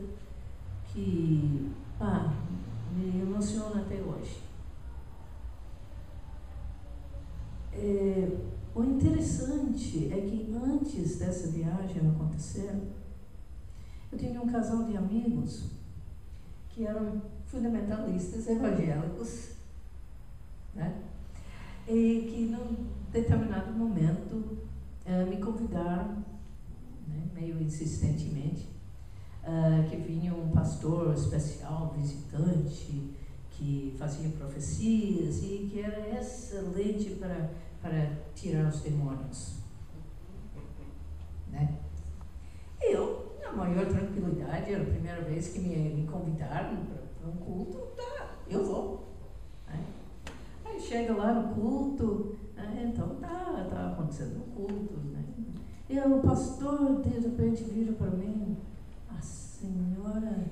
que pá, me emociona até hoje. É, o interessante é que antes dessa viagem acontecer, eu tinha um casal de amigos que eram fundamentalistas evangélicos, né? E que num determinado momento uh, me convidaram, né, meio insistentemente, uh, que vinha um pastor especial, visitante, que fazia profecias e que era excelente para, para tirar os demônios. Né? Eu, na maior tranquilidade, era a primeira vez que me, me convidaram para um culto, tá, eu vou. Né? Chega lá no culto, né? Então tá, tá acontecendo um culto, né? E o pastor de repente vira para mim: a senhora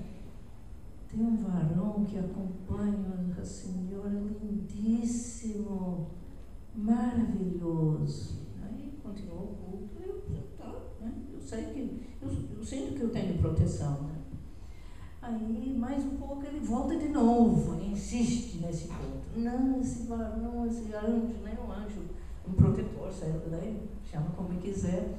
tem um varão que acompanha a senhora, lindíssimo, maravilhoso. Aí continuou o culto, eu, tá, né? Eu sei que, eu, eu sinto que eu tenho proteção, né? Aí, mais um pouco, ele volta de novo, insiste nesse ponto. Não, esse varão, esse anjo, né? Um anjo, um protetor, sei lá, chama como quiser.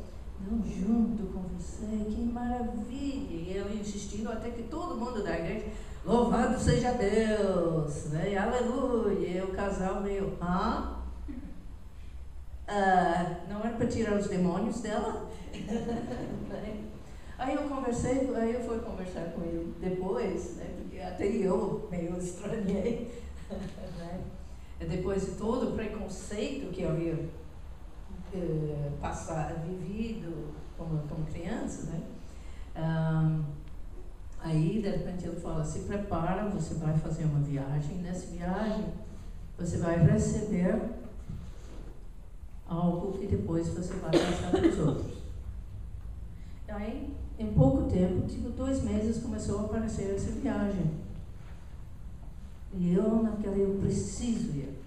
Não, junto com você, que maravilha. E eu insistindo até que todo mundo da igreja, louvado seja Deus, né? Aleluia. E o casal meio, hã? Ah, não era para tirar os demônios dela? Aí eu conversei, aí eu fui conversar com ele depois, né, porque até eu meio estranhei, né? Depois de todo o preconceito que eu havia uh, passado, vivido como, como criança, né? Um, Aí, de repente, eu falo, se prepara, você vai fazer uma viagem. Nessa viagem, você vai receber algo que depois você vai passar para os outros. Aí, em pouco tempo, tipo dois meses, começou a aparecer essa viagem. E eu, naquela, eu preciso ir.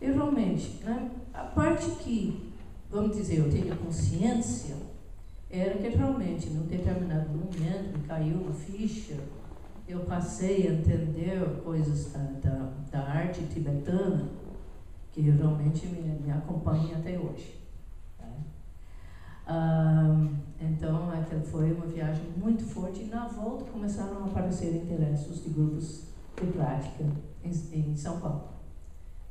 E, realmente, né, a parte que, vamos dizer, eu tenho consciência, era que realmente, num determinado momento, me caiu uma ficha, eu passei a entender coisas da, da, da arte tibetana, que realmente me, me acompanha até hoje. Tá? Ah, então, aquela foi uma viagem muito forte, e na volta começaram a aparecer interesses de grupos de prática em, em São Paulo.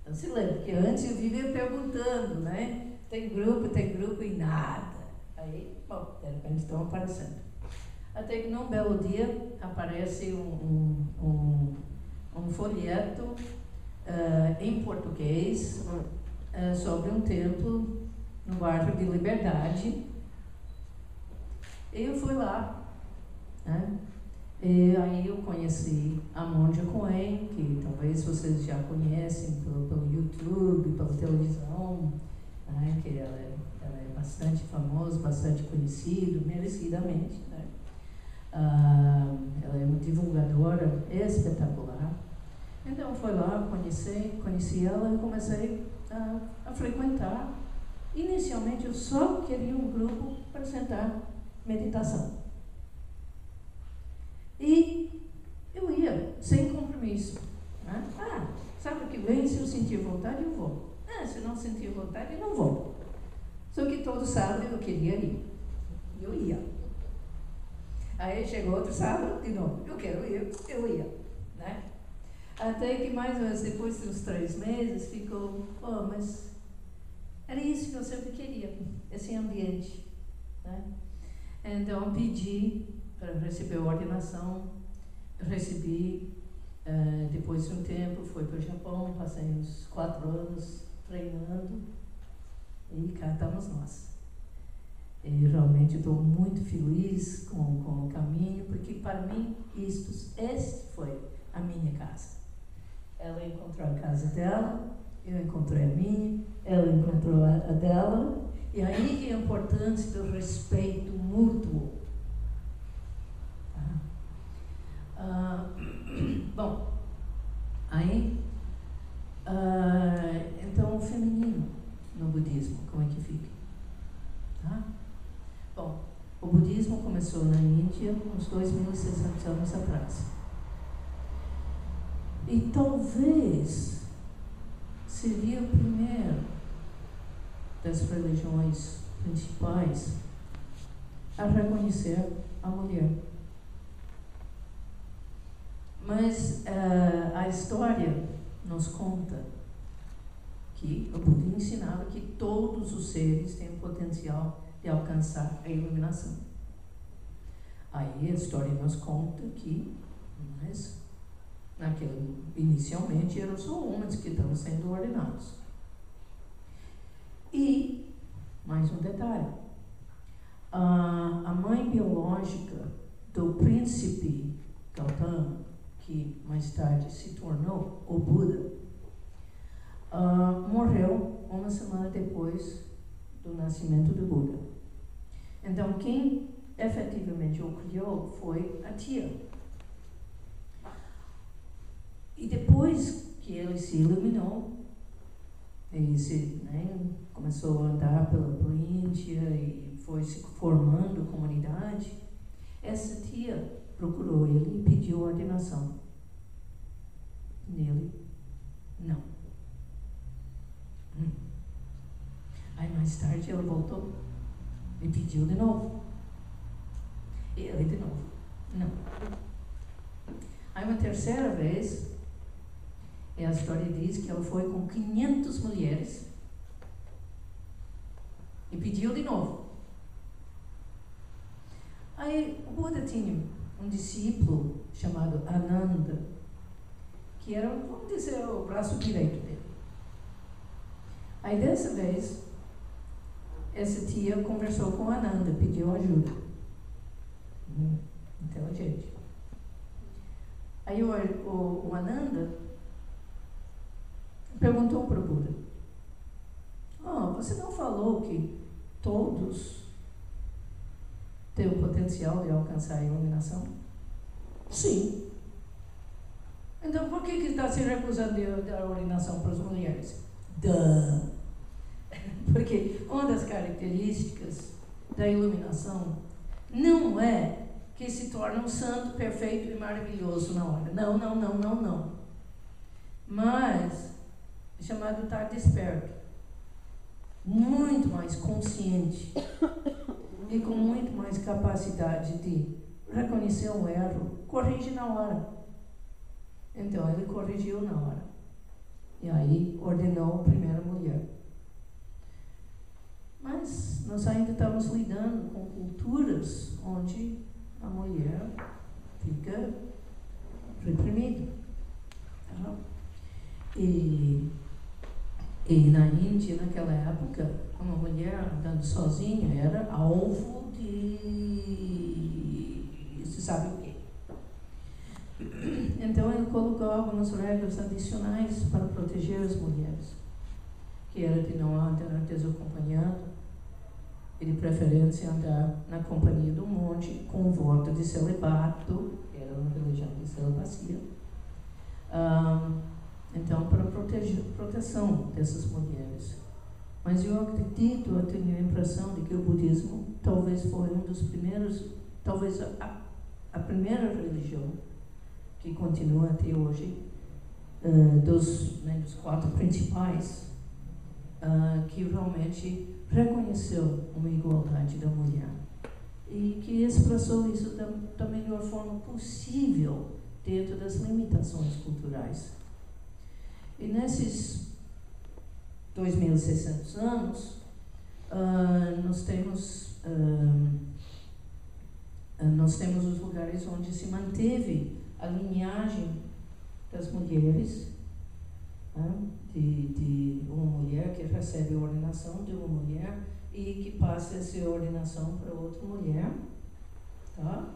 Então, se lembra, porque antes eu vivia perguntando, né? Tem grupo, tem grupo e nada. Aí, bom, de repente estão aparecendo. Até que num belo dia aparece um, um, um, um folheto uh, em português uh, sobre um templo no bairro de Liberdade. E eu fui lá, né? E aí eu conheci a Monja Cohen, que talvez vocês já conhecem pelo, pelo YouTube, pela televisão, né? Que ela é bastante famoso, bastante conhecido, merecidamente, né? Ah, ela é uma divulgadora espetacular. Então, foi lá, conheci, conheci ela e comecei a, a frequentar. Inicialmente, eu só queria um grupo para sentar meditação. E eu ia, sem compromisso. Né? Ah, sabe o que vem? Se eu sentir vontade, eu vou. Ah, se eu não sentir vontade, eu não vou. Só que todo sábado eu queria ir. Eu ia. Aí chegou outro sábado, de novo, eu quero ir, eu ia. Né? Até que mais ou menos depois de uns três meses ficou, oh, mas era isso que eu sempre queria, esse ambiente. Né? Então pedi para receber a ordenação, recebi, uh, depois de um tempo, fui para o Japão, passei uns quatro anos treinando. E cá estamos nós. E realmente estou muito feliz com, com o caminho, porque para mim, isto, este foi a minha casa. Ela encontrou a casa dela, eu encontrei a minha, ela encontrou a, a dela. E aí que é a importância do respeito mútuo. Tá? Ah, bom, aí, ah, então o feminino no budismo, como é que fica? Tá? Bom, o budismo começou na Índia uns dois mil e seiscentos anos atrás. E talvez seria o primeiro das religiões principais a reconhecer a mulher. Mas uh, a história nos conta que o Buda ensinava que todos os seres têm o potencial de alcançar a iluminação. Aí a história nos conta que, mas, naquele, inicialmente eram só homens que estavam sendo ordenados. E, mais um detalhe, a, a mãe biológica do príncipe Gautama, que mais tarde se tornou o Buda, Uh, morreu uma semana depois do nascimento do Buda. Então, quem efetivamente o criou foi a tia. E depois que ele se iluminou, ele se, né, começou a andar pela, pela Índia e foi se formando comunidade, essa tia procurou ele e pediu ordenação. Nele, não. Aí mais tarde ele voltou e pediu de novo. E ele de novo. Não. Aí uma terceira vez, e a história diz que ele foi com quinhentas mulheres e pediu de novo. Aí o Buda tinha um discípulo chamado Ananda, que era, vamos dizer, o braço direito dele. Aí dessa vez, essa tia conversou com a Ananda, pediu ajuda. Hum, inteligente. Aí o, o, o Ananda perguntou para o Buda: oh, você não falou que todos têm o potencial de alcançar a iluminação? Sim. Então por que, que está se recusando de dar iluminação para as mulheres? Duh. Porque uma das características da iluminação não é que se torna um santo perfeito e maravilhoso na hora. Não, não, não, não, não. Mas é chamado estar desperto, muito mais consciente e com muito mais capacidade de reconhecer um erro, corrigir na hora. Então ele corrigiu na hora. E aí ordenou a primeira mulher. Mas nós ainda estamos lidando com culturas onde a mulher fica reprimida. Tá? E, e na Índia, naquela época, uma mulher andando sozinha era alvo de se sabe o quê. Então ele colocou algumas regras adicionais para proteger as mulheres, que era de não andar desacompanhado e de preferência andar na companhia do monge, com voto de celibato, era uma religião de celibacia. Ah, então, para proteger, proteção dessas mulheres. Mas eu acredito, eu tenho a impressão de que o budismo talvez foi um dos primeiros, talvez a, a primeira religião que continua até hoje, uh, dos, né, dos quatro principais, Uh, que realmente reconheceu uma igualdade da mulher e que expressou isso da, da melhor forma possível dentro das limitações culturais. E nesses dois mil e seiscentos anos, uh, nós temos uh, nós temos os lugares onde se manteve a linhagem das mulheres, uh, De, de uma mulher que recebe a ordenação de uma mulher e que passa essa ordenação para outra mulher. Tá?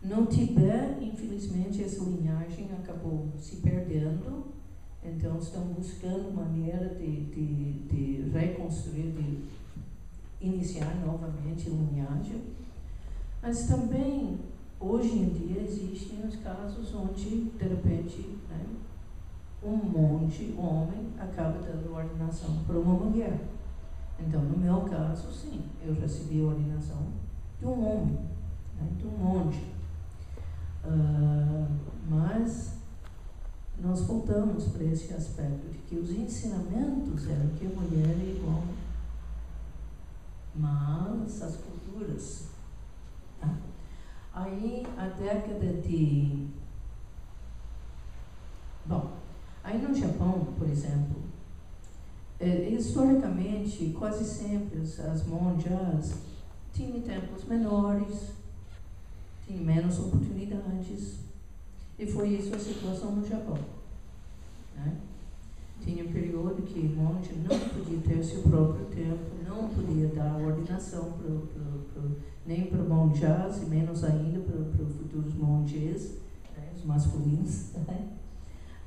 No Tibete, infelizmente, essa linhagem acabou se perdendo, então estão buscando maneira de, de, de reconstruir, de iniciar novamente a linhagem. Mas também, hoje em dia, existem os casos onde, de repente, né, um monte, um homem, acaba dando ordenação para uma mulher. Então, no meu caso, sim, eu recebi a ordenação de um homem, né, de um monte. Uh, mas nós voltamos para esse aspecto de que os ensinamentos eram que a mulher é igual, mas as culturas. Tá? Aí, a década de... Bom, aí no Japão, por exemplo, eh, historicamente, quase sempre as monjas tinham templos menores, tinham menos oportunidades, e foi isso a situação no Japão. Né? Tinha um período que o monge não podia ter seu próprio templo, não podia dar ordenação pro, pro, pro, nem para monjas, e menos ainda para futuros monges, né, os masculinos. Né?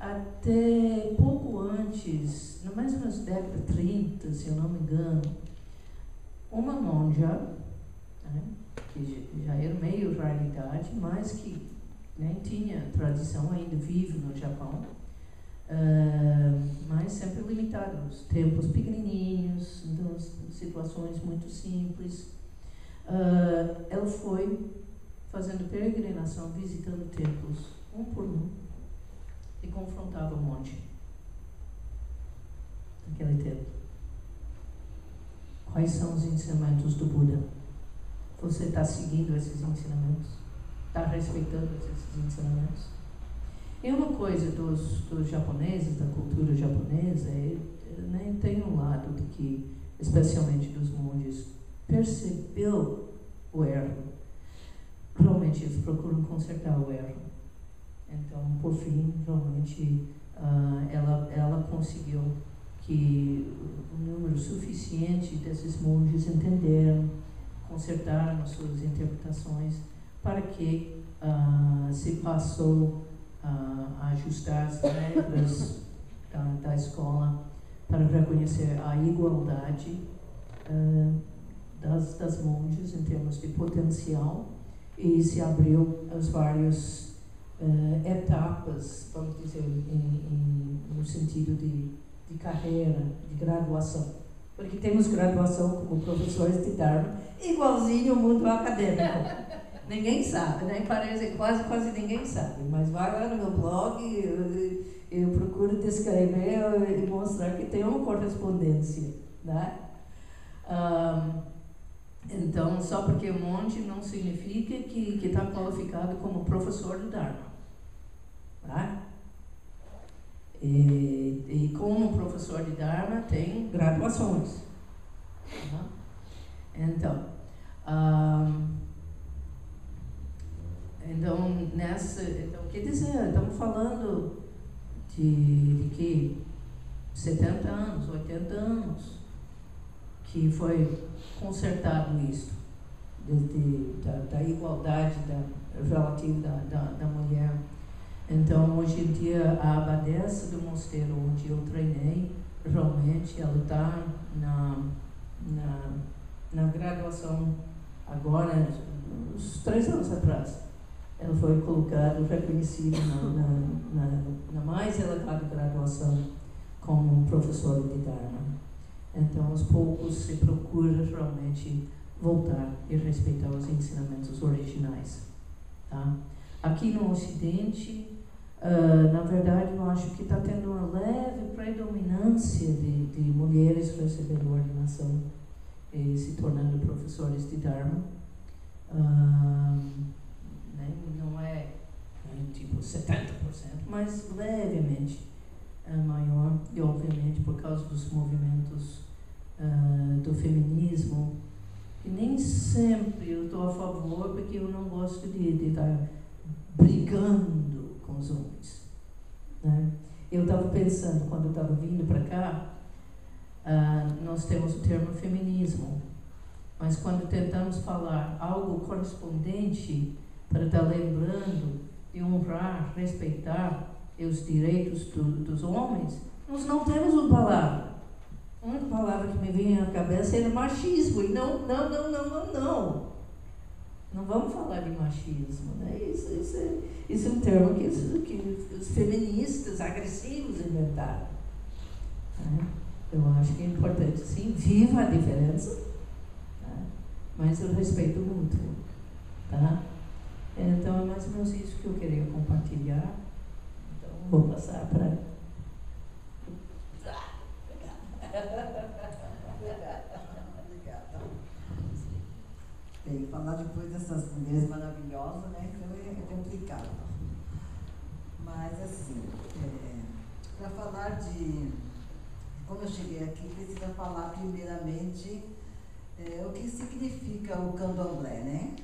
Até pouco antes, no mais ou menos década de trinta, se eu não me engano, uma monja, né, que já era meio raridade, mas que nem tinha tradição ainda viva no Japão, uh, mas sempre limitada, os templos pequenininhos, então, situações muito simples. Uh, ela foi fazendo peregrinação, visitando templos, um por um, e confrontava o monge naquele tempo. Quais são os ensinamentos do Buda? Você está seguindo esses ensinamentos? Está respeitando esses ensinamentos? E uma coisa dos, dos japoneses, da cultura japonesa, é, né, tem um lado de que, especialmente dos monges, percebeu o erro. Realmente eles procuram consertar o erro. Então, por fim, realmente, uh, ela, ela conseguiu que um número suficiente desses monges entenderam, consertaram suas interpretações, para que uh, se passou a ajustar as regras da, da escola para reconhecer a igualdade uh, das, das monjas em termos de potencial, e se abriu as várias uh, etapas, vamos dizer, em, em, no sentido de, de carreira, de graduação. Porque temos graduação como professores de Dharma, igualzinho ao mundo acadêmico. Ninguém sabe, né? Parece, quase, quase ninguém sabe, mas vai lá no meu blog, eu, eu procuro descrever e mostrar que tem uma correspondência, né? Um, então, só porque é monge não significa que que está qualificado como professor de Dharma, né? E, e como professor de Dharma tem graduações. Uhum. Então, um, Então, nessa, então, quer dizer, estamos falando de, de que setenta anos, oitenta anos, que foi consertado isso, de, de, da, da igualdade da, relativa da, da, da mulher. Então, hoje em dia, a abadesa do mosteiro onde eu treinei, realmente, ela está na, na, na graduação agora, uns três anos atrás. Ela foi colocada, reconhecida na, na, na, na mais elevada graduação como professora de Dharma. Então, aos poucos, se procura realmente voltar e respeitar os ensinamentos originais. Tá? Aqui no Ocidente, uh, na verdade, eu acho que está tendo uma leve predominância de, de mulheres recebendo ordenação e se tornando professores de Dharma. Uh, Não é, né, tipo setenta por cento, mas levemente é maior, e obviamente por causa dos movimentos uh, do feminismo, que nem sempre eu estou a favor, porque eu não gosto de estar brigando com os homens, né? Eu estava pensando, quando eu estava vindo para cá, uh, nós temos o termo feminismo, mas quando tentamos falar algo correspondente para estar lembrando de honrar, respeitar os direitos do, dos homens, nós não temos uma palavra. A única palavra que me vinha à cabeça era machismo, e não, não, não, não, não, não. Não vamos falar de machismo, né? Isso, isso, é, isso é um termo que, que os feministas agressivos inventaram, né? Eu acho que é importante, sim, viva a diferença, né? Mas eu respeito muito, tá? Então, é mais ou menos isso que eu queria compartilhar. Então, vou passar para... Bem, falar depois dessas mulheres maravilhosas, né? Então, é complicado. Mas, assim, é, para falar de... Como eu cheguei aqui, precisa falar primeiramente é, o que significa o candomblé, né?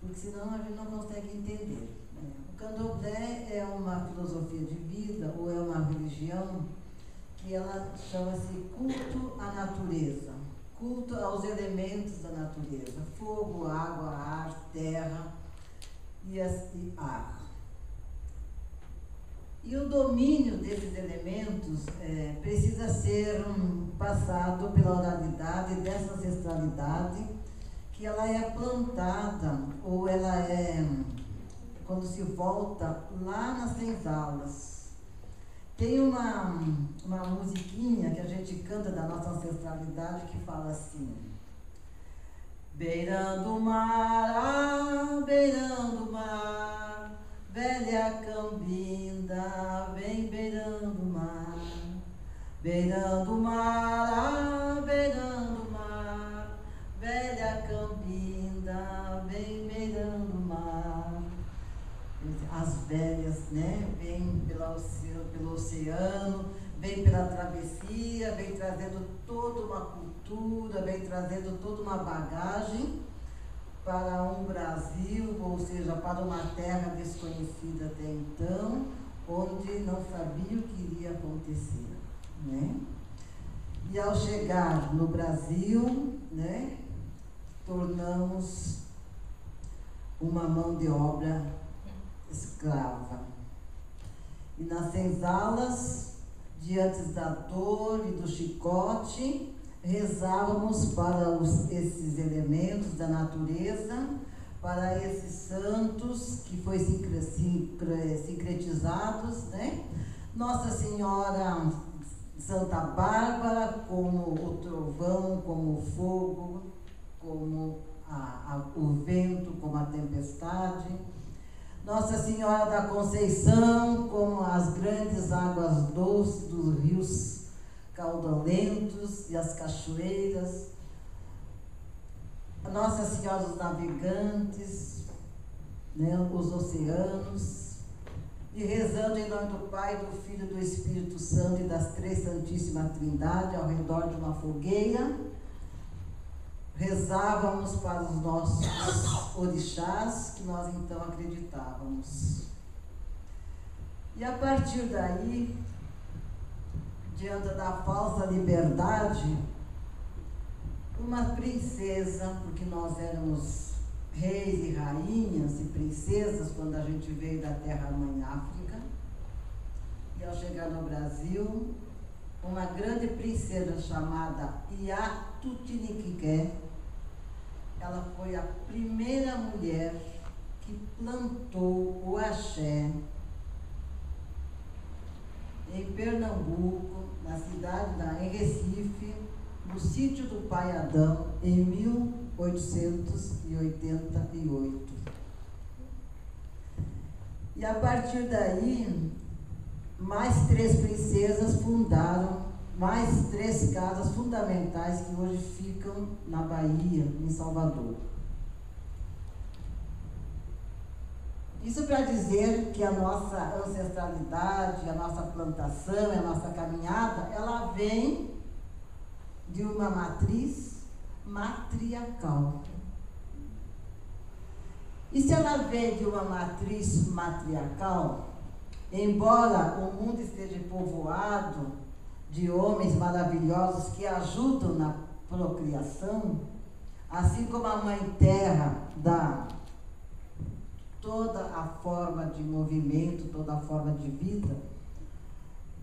Porque senão a gente não consegue entender, né? O candomblé é uma filosofia de vida, ou é uma religião, que ela chama-se culto à natureza, culto aos elementos da natureza, fogo, água, ar, terra e assim, ar. E o domínio desses elementos é, precisa ser um, passado pela oralidade dessa ancestralidade, que ela é plantada, ou ela é, quando se volta, lá nas senzalas. Tem uma, uma musiquinha que a gente canta da nossa ancestralidade que fala assim: beirando o mar, ah, beirando o mar, velha cambinda, vem beirando o mar, beirando o mar, ah, beirando o mar, velha cambinda, vem beirando o mar. As velhas, né, vêm pela oceano, pelo oceano, vêm pela travessia, vêm trazendo toda uma cultura, vêm trazendo toda uma bagagem para um Brasil, ou seja, para uma terra desconhecida até então, onde não sabia o que iria acontecer, né? E ao chegar no Brasil, né, tornamos uma mão de obra escrava. E nas senzalas, diante da dor e do chicote, rezávamos para os, esses elementos da natureza, para esses santos que foi sincretizados, né? Nossa Senhora Santa Bárbara, como o trovão, como o fogo, como a, a, o vento, como a tempestade. Nossa Senhora da Conceição, como as grandes águas doces dos rios caudolentos e as cachoeiras. Nossa Senhora dos Navegantes, né, os oceanos, e rezando em nome do Pai, do Filho e do Espírito Santo e das Três Santíssimas Trindades ao redor de uma fogueira, rezávamos para os nossos orixás, que nós então acreditávamos. E a partir daí, diante da falsa liberdade, uma princesa, porque nós éramos reis e rainhas e princesas quando a gente veio da terra-mãe África, e ao chegar no Brasil, uma grande princesa chamada Iatutiniqué, ela foi a primeira mulher que plantou o axé em Pernambuco, na cidade da, em Recife, no Sítio do Pai Adão, em mil oitocentos e oitenta e oito. E a partir daí, mais três princesas fundaram, mais três casas fundamentais que hoje ficam na Bahia, em Salvador. Isso para dizer que a nossa ancestralidade, a nossa plantação, a nossa caminhada, ela vem de uma matriz matriarcal. E se ela vem de uma matriz matriarcal, embora o mundo esteja povoado de homens maravilhosos que ajudam na procriação, assim como a Mãe Terra dá toda a forma de movimento, toda a forma de vida,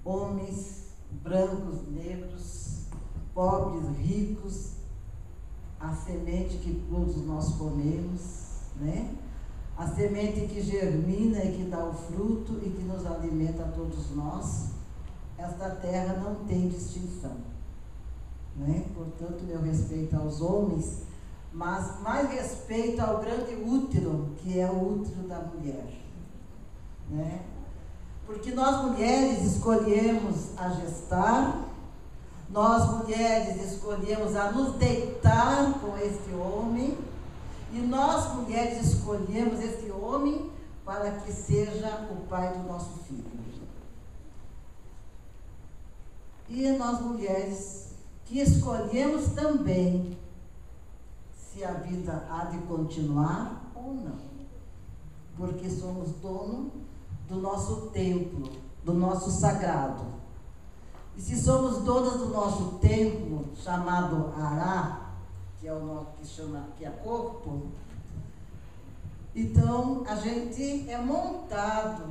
homens brancos, negros, pobres, ricos, a semente que todos nós comemos, né? A semente que germina e que dá o fruto e que nos alimenta a todos nós, esta terra não tem distinção, né? Portanto, meu respeito aos homens, mas mais respeito ao grande útero, que é o útero da mulher, né? Porque nós mulheres escolhemos a gestar, nós mulheres escolhemos a nos deitar com este homem, e nós mulheres escolhemos este homem para que seja o pai do nosso filho. E nós mulheres que escolhemos também se a vida há de continuar ou não, porque somos dono do nosso templo, do nosso sagrado. E se somos donos do nosso templo, chamado Ará, que é o nosso que chama, que é corpo, então a gente é montado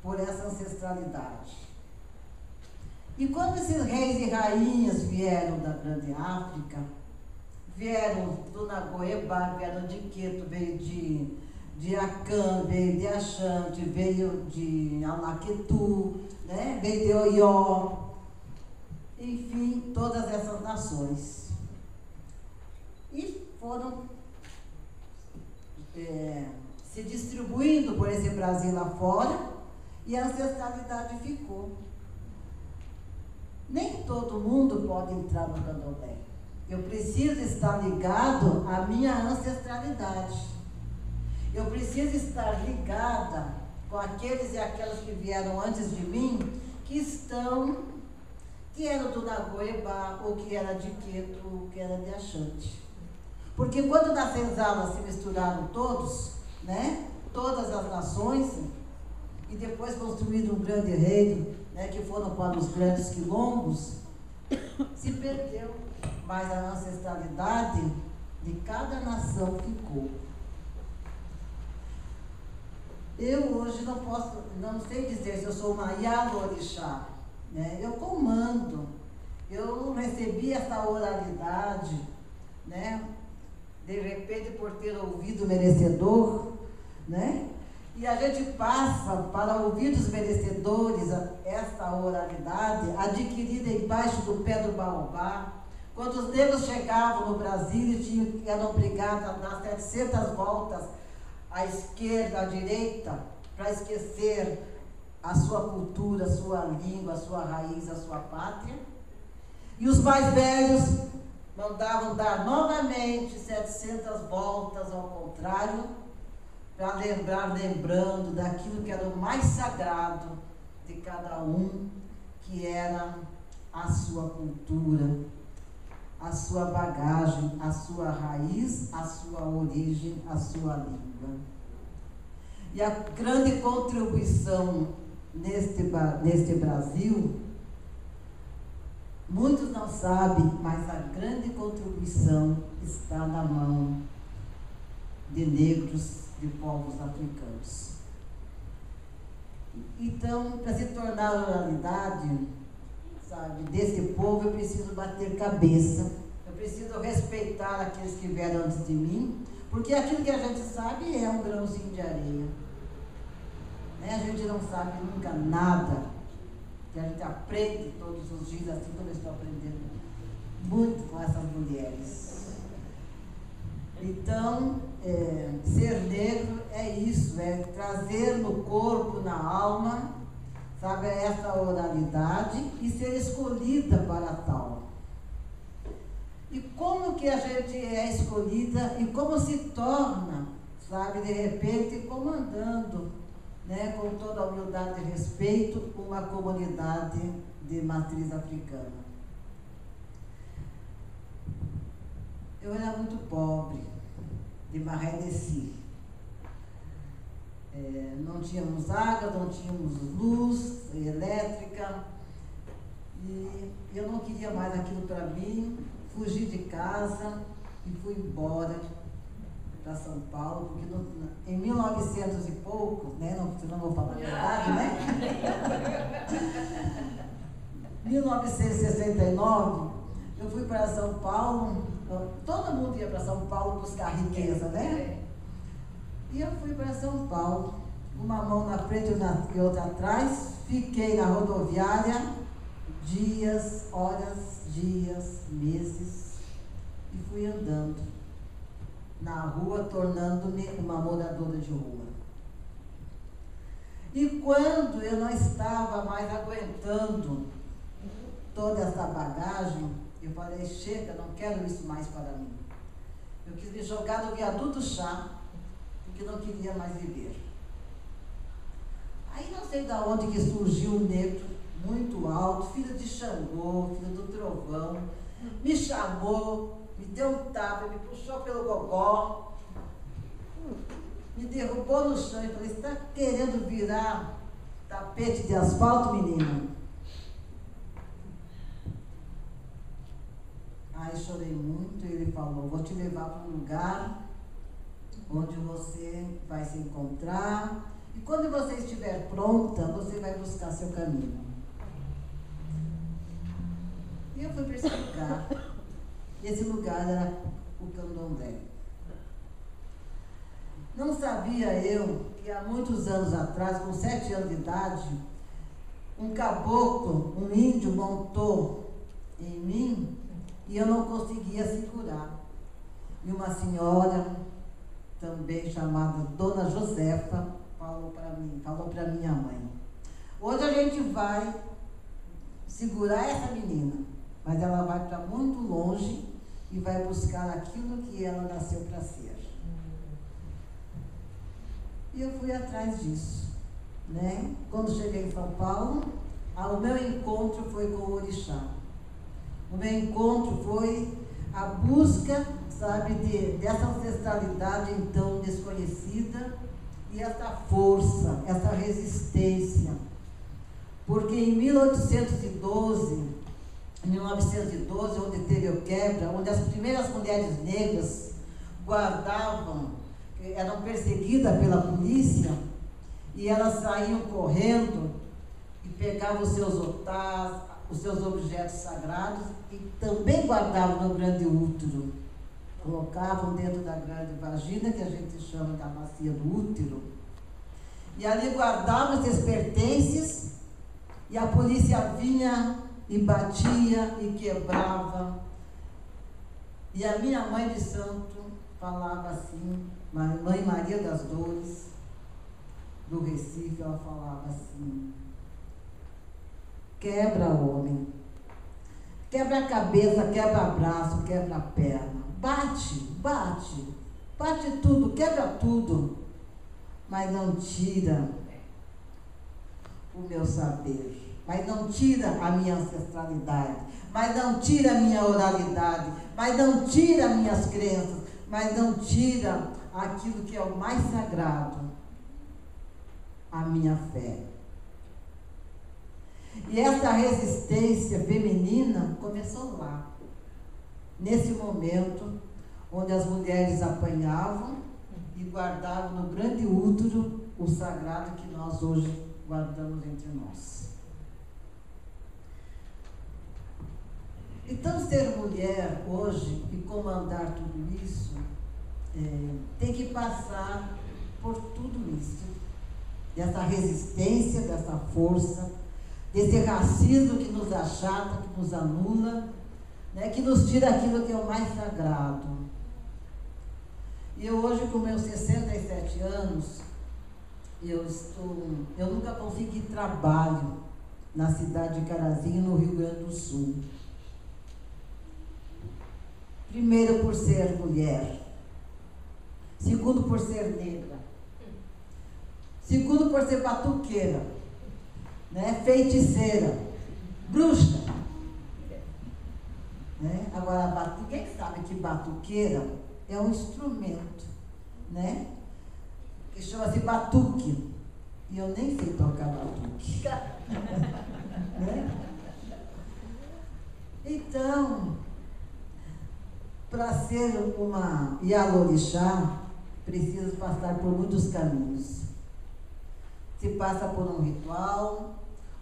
por essa ancestralidade. E quando esses reis e rainhas vieram da Grande África, vieram do Nagô-Egbá, vieram de Queto, veio de, de Acã, veio de Axante, veio de Alaquetu, né? Veio de Oió, enfim, todas essas nações. E foram é, se distribuindo por esse Brasil lá fora, e a ancestralidade ficou. Nem todo mundo pode entrar no candomblé. Eu preciso estar ligado à minha ancestralidade. Eu preciso estar ligada com aqueles e aquelas que vieram antes de mim, que estão, que eram do Nagô-Egbá, ou que era de Queto, ou que era de Axante. Porque quando na senzala se misturaram todos, né, todas as nações, e depois construíram um grande reino, né, que foram para os grandes quilombos, se perdeu, mas a ancestralidade de cada nação ficou. Eu hoje não posso, não sei dizer se eu sou uma Yalorixá, né? Eu comando, eu recebi essa oralidade, né? De repente por ter ouvido merecedor, né? E a gente passa para ouvir dos merecedores essa oralidade adquirida embaixo do pé do baobá. Quando os negros chegavam no Brasil e tinham, eram obrigados a dar setecentas voltas à esquerda, à direita, para esquecer a sua cultura, a sua língua, a sua raiz, a sua pátria. E os mais velhos mandavam dar novamente setecentas voltas ao contrário, para lembrar, lembrando daquilo que era o mais sagrado de cada um, que era a sua cultura, a sua bagagem, a sua raiz, a sua origem, a sua língua. E a grande contribuição neste, neste Brasil, muitos não sabem, mas a grande contribuição está na mão de negros de povos africanos. Então, para se tornar oralidade, sabe, desse povo, eu preciso bater cabeça, eu preciso respeitar aqueles que vieram antes de mim, porque aquilo que a gente sabe é um grãozinho de areia, né? A gente não sabe nunca nada, que a gente aprende todos os dias, assim como eu estou aprendendo muito com essas mulheres. Então, é, ser negro é isso, é trazer no corpo, na alma, sabe, essa oralidade e ser escolhida para tal. E como que a gente é escolhida e como se torna, sabe, de repente, comandando, né, com toda a humildade e respeito, uma comunidade de matriz africana. Eu era muito pobre, de Marreneci. É, não tínhamos água, não tínhamos luz elétrica, e eu não queria mais aquilo para mim, fugi de casa e fui embora para São Paulo, porque no, em mil e novecentos e pouco, né, não, não vou falar a verdade, né? mil novecentos e sessenta e nove, eu fui para São Paulo, todo mundo ia para São Paulo buscar riqueza, né? E eu fui para São Paulo, uma mão na frente e outra atrás, fiquei na rodoviária dias, horas, dias, meses, e fui andando na rua, tornando-me uma moradora de rua. E quando eu não estava mais aguentando toda essa bagagem, eu falei, chega, não quero isso mais para mim. Eu quis me jogar no viaduto Chá, que não queria mais viver. Aí não sei de onde que surgiu um negro muito alto, filho de Xangô, filho do trovão, me chamou, me deu um tapa, me puxou pelo gogó, me derrubou no chão e falou, está querendo virar tapete de asfalto, menino? Aí chorei muito e ele falou, vou te levar para um lugar onde você vai se encontrar, e quando você estiver pronta, você vai buscar seu caminho. E eu fui para esse lugar, e esse lugar era o Candomblé. Não sabia eu que há muitos anos atrás, com sete anos de idade, um caboclo, um índio, montou em mim, e eu não conseguia segurar. E uma senhora, também chamada Dona Josefa, falou para mim, falou para minha mãe, hoje a gente vai segurar essa menina, mas ela vai para muito longe e vai buscar aquilo que ela nasceu para ser. E eu fui atrás disso, né? Quando cheguei em São Paulo, o meu encontro foi com o orixá. O meu encontro foi a busca, sabe, de, dessa ancestralidade então desconhecida e essa força, essa resistência. Porque em mil oitocentos e doze, onde teve o quebra, onde as primeiras mulheres negras guardavam, eram perseguidas pela polícia, e elas saíam correndo e pegavam os seus otás, os seus objetos sagrados e também guardavam no grande útero. Colocavam dentro da grande vagina, que a gente chama da bacia do útero, e ali guardavam esses pertences, e a polícia vinha e batia e quebrava. E a minha mãe de santo falava assim, mãe Maria das Dores, do Recife, ela falava assim: quebra o homem, quebra a cabeça, quebra braço, quebra a perna, bate, bate, bate tudo, quebra tudo, mas não tira o meu saber, mas não tira a minha ancestralidade, mas não tira a minha oralidade, mas não tira minhas crenças, mas não tira aquilo que é o mais sagrado, a minha fé. E essa resistência feminina começou lá, nesse momento onde as mulheres apanhavam e guardavam no grande útero o sagrado que nós hoje guardamos entre nós. Então, ser mulher hoje e comandar tudo isso, é, tem que passar por tudo isso, dessa resistência, dessa força, desse racismo que nos achata, que nos anula, né, que nos tira aquilo que é o mais sagrado. E eu hoje, com meus sessenta e sete anos, eu, estou, eu nunca consegui trabalho na cidade de Carazinho, no Rio Grande do Sul. Primeiro, por ser mulher. Segundo, por ser negra. Segundo, por ser batuqueira, né? Feiticeira, bruxa. Né? Agora, batu... ninguém sabe que batuqueira é um instrumento, né? Que chama-se batuque. E eu nem sei tocar batuque. Né? Então, para ser uma Yalorixá, precisa passar por muitos caminhos. Se passa por um ritual,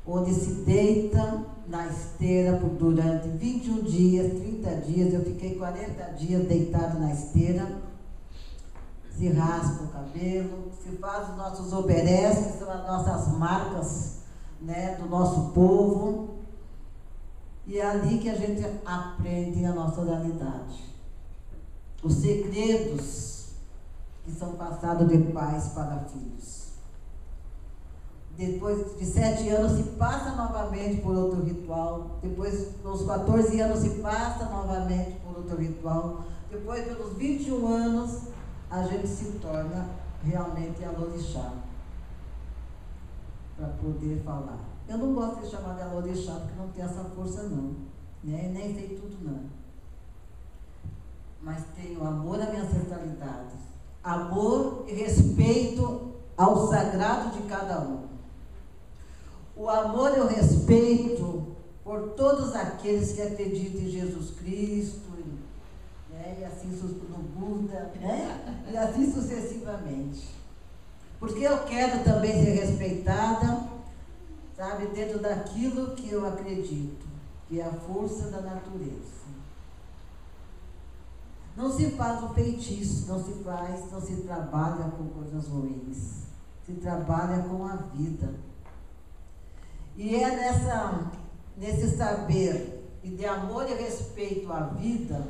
onde se deita na esteira por durante vinte e um dias, trinta dias, eu fiquei quarenta dias deitado na esteira, se raspa o cabelo, se faz os nossos oberés, que são as nossas marcas, né, do nosso povo, e é ali que a gente aprende a nossa oralidade. Os segredos que são passados de pais para filhos. Depois de sete anos se passa novamente por outro ritual, depois pelos quatorze anos se passa novamente por outro ritual, depois pelos vinte e um anos a gente se torna realmente Yalorixá, para poder falar. Eu não gosto de chamar de Yalorixá porque não tem essa força não, né? Nem sei tudo não. Mas tenho amor à minha ancestralidade, amor e respeito ao sagrado de cada um. O amor e o respeito por todos aqueles que acreditam em Jesus Cristo, né, e assim no Buda, né, e assim sucessivamente. Porque eu quero também ser respeitada, sabe, dentro daquilo que eu acredito, que é a força da natureza. Não se faz um feitiço, não se faz, não se trabalha com coisas ruins, se trabalha com a vida. E é nessa, nesse saber e de amor e respeito à vida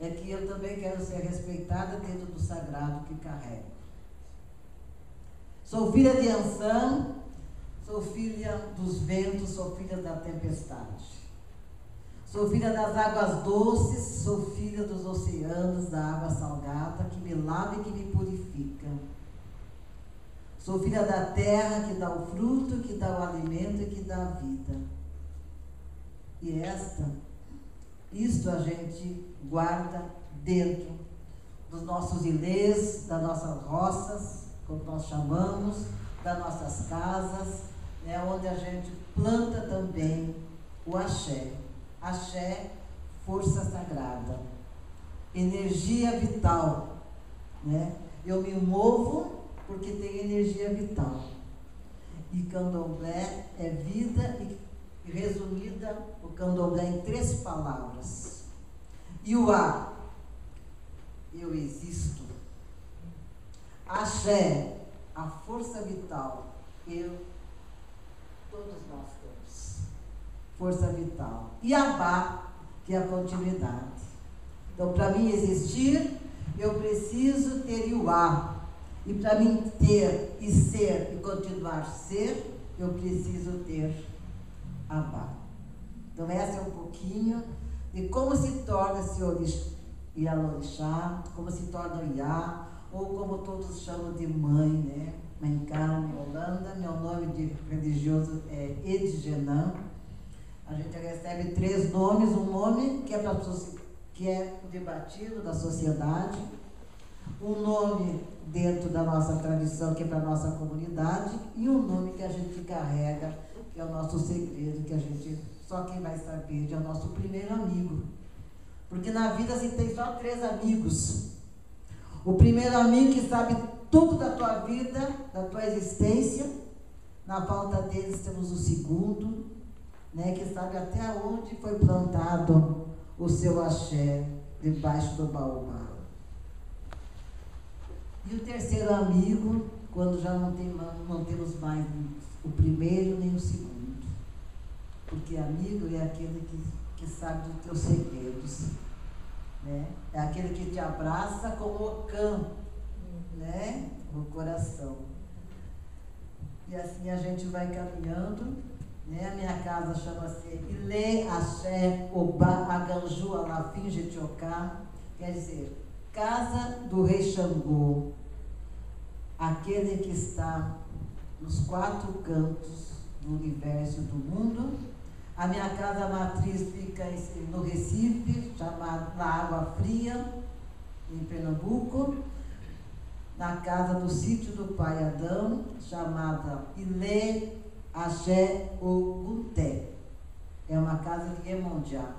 é que eu também quero ser respeitada dentro do sagrado que carrego. Sou filha de Ançã, sou filha dos ventos, sou filha da tempestade. Sou filha das águas doces, sou filha dos oceanos, da água salgada, que me lava e que me purifica. Sou filha da terra, que dá o fruto, que dá o alimento e que dá a vida. E esta, isto a gente guarda dentro dos nossos ilês, das nossas roças, como nós chamamos, das nossas casas, né, onde a gente planta também o axé. Axé, força sagrada, energia vital, né? Eu me movo porque tem energia vital. E candomblé é vida, e resumida o candomblé em três palavras. E o A, eu existo. Axé, a força vital, eu, todos nós temos força vital. E a Bá, que é a continuidade. Então, para mim existir, eu preciso ter o A. E para mim ter e ser e continuar ser, eu preciso ter a Bá. Então, essa é um pouquinho de como se torna esse orixá, Ialorixá, como se torna o Iá, ou como todos chamam de mãe, né? Mãe Carmen Holanda, meu nome de religioso é Edgenan. A gente recebe três nomes, um nome que é, pra, que é debatido da sociedade, um nome dentro da nossa tradição, que é para a nossa comunidade, e um nome que a gente carrega, que é o nosso segredo, que a gente, só quem vai saber, é o nosso primeiro amigo. Porque na vida se tem só três amigos. O primeiro amigo que sabe tudo da tua vida, da tua existência. Na falta deles temos o segundo, né, que sabe até onde foi plantado o seu axé debaixo do baobá. E o terceiro amigo, quando já não, tem, não temos mais o primeiro nem o segundo. Porque amigo é aquele que... que sabe dos teus segredos, né? É aquele que te abraça como o cão, né? O coração. E assim a gente vai caminhando, né? A minha casa chama-se Ilê Axé Oba Alafim Chetionca, quer dizer, casa do rei Xangô, aquele que está nos quatro cantos do universo e do mundo. A minha casa matriz fica no Recife, chamada Na Água Fria, em Pernambuco, na casa do Sítio do Pai Adão, chamada Ilê Axé Oba. É uma casa de Iemanjá.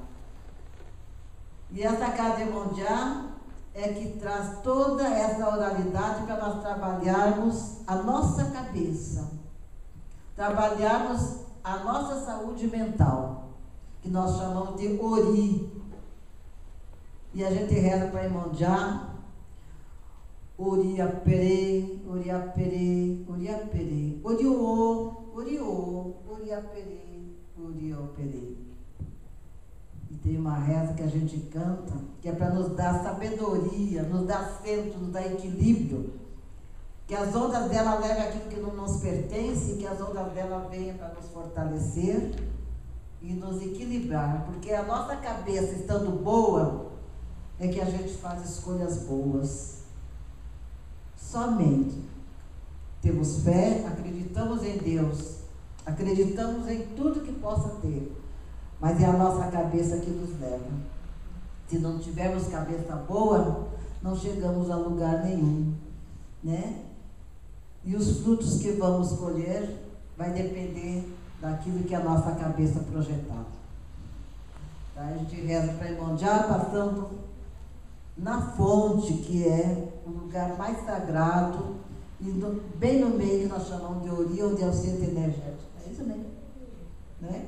E essa casa de Iemanjá é que traz toda essa oralidade para nós trabalharmos a nossa cabeça, trabalharmos a nossa saúde mental, que nós chamamos de Ori. E a gente reza para Iemanjá, Ori Apere, Ori Apere, Ori Apere, Oriô, Oriô, Ori Apere, Ori Apere. E tem uma reza que a gente canta, que é para nos dar sabedoria, nos dar centro, nos dar equilíbrio, que as ondas dela levem aquilo que não nos pertence, que as ondas dela venham para nos fortalecer e nos equilibrar, porque a nossa cabeça estando boa é que a gente faz escolhas boas. Somente temos fé, acreditamos em Deus, acreditamos em tudo que possa ter, mas é a nossa cabeça que nos leva. Se não tivermos cabeça boa, não chegamos a lugar nenhum, né? E os frutos que vamos colher vai depender daquilo que a nossa cabeça projetar. Tá? A gente reza para Iemanjá, passando na fonte, que é o lugar mais sagrado, e no, bem no meio, que nós chamamos de Ori, onde é o centro energético. É isso mesmo. Né?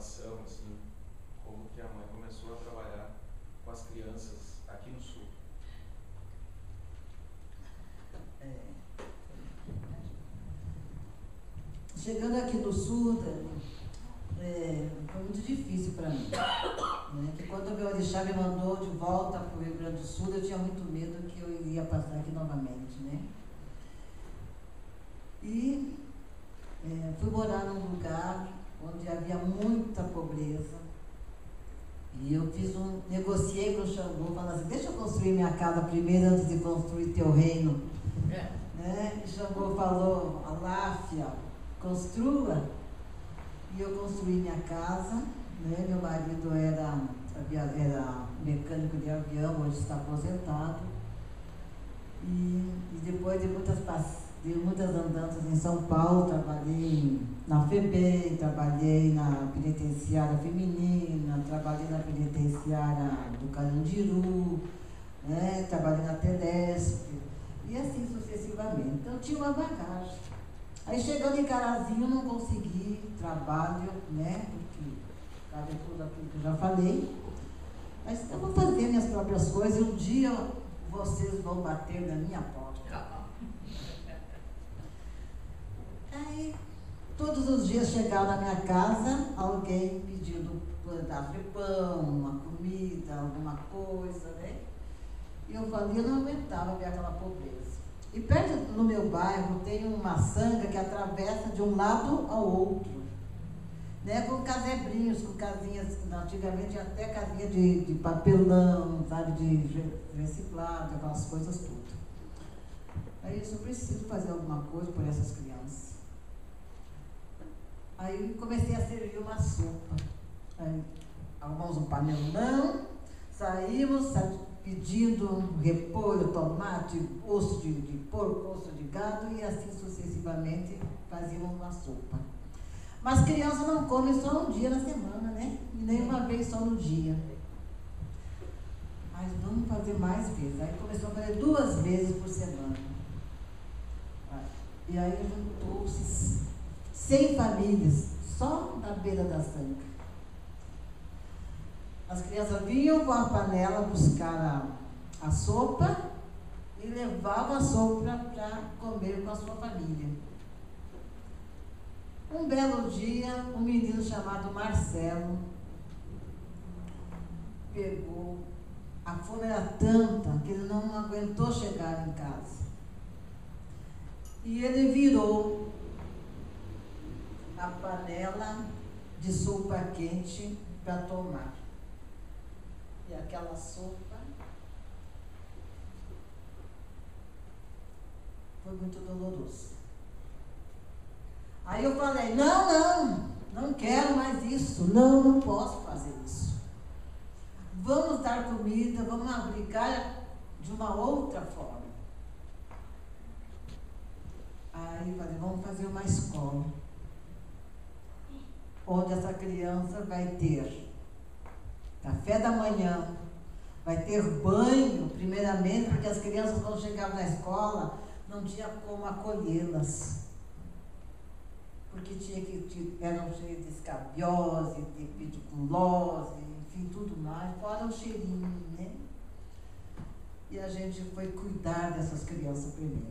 Assim, como que a mãe começou a trabalhar com as crianças aqui no Sul? É. Chegando aqui no Sul, é, foi muito difícil para mim, né? Porque quando o meu orixá me mandou de volta para o Rio Grande do Sul, eu tinha muito medo que eu iria passar aqui novamente, né? E é, fui morar num lugar onde havia muita pobreza, e eu fiz um, negociei com o Xangô, falando assim, deixa eu construir minha casa primeiro antes de construir teu reino, é. Né? E Xangô falou, Aláfia, construa, e eu construí minha casa, né? Meu marido era, era mecânico de avião, hoje está aposentado, e, e depois de muitas passagens, dei muitas andanças em São Paulo, trabalhei na F E B E M, trabalhei na penitenciária feminina, trabalhei na penitenciária do Carandiru, né? Trabalhei na Telesp, e assim sucessivamente. Então tinha uma bagagem. Aí chegando em Carazinho não consegui trabalho, né? Porque cabe tudo aquilo que eu já falei. Mas eu vou fazer minhas próprias coisas e um dia vocês vão bater na minha porta. Aí, todos os dias chegava na minha casa alguém pedindo plantar de pão, uma comida, alguma coisa, né? E eu falei, eu não aguentava ver aquela pobreza. E perto no meu bairro tem uma sanga que atravessa de um lado ao outro, né? Com casebrinhos, com casinhas, antigamente até casinha de, de papelão, sabe, de reciclado, aquelas coisas tudo. Aí eu preciso fazer alguma coisa por essas crianças. Aí comecei a servir uma sopa. Aí, arrumamos um panelão, saímos pedindo repolho, tomate, osso de, de porco, osso de gado, e assim sucessivamente fazíamos uma sopa. Mas criança não come só um dia na semana, né? E nem uma vez só no dia. Mas vamos fazer mais vezes. Aí começou a fazer duas vezes por semana. E aí juntou-se cem famílias, só na beira da sanga. As crianças vinham com a panela buscar a, a sopa e levavam a sopa para comer com a sua família. Um belo dia, um menino chamado Marcelo pegou. A fome era tanta que ele não aguentou chegar em casa. E ele virou a panela de sopa quente para tomar. E aquela sopa foi muito doloroso. Aí eu falei, não, não, não quero mais isso, não, não posso fazer isso. Vamos dar comida, vamos abrigar de uma outra forma. Aí falei, vamos fazer uma escola, onde essa criança vai ter café da manhã, vai ter banho, primeiramente, porque as crianças quando chegavam na escola não tinha como acolhê-las. Porque tinha que, eram cheios de escabiose, de pediculose, e tudo mais, fora o cheirinho, né? E a gente foi cuidar dessas crianças primeiro.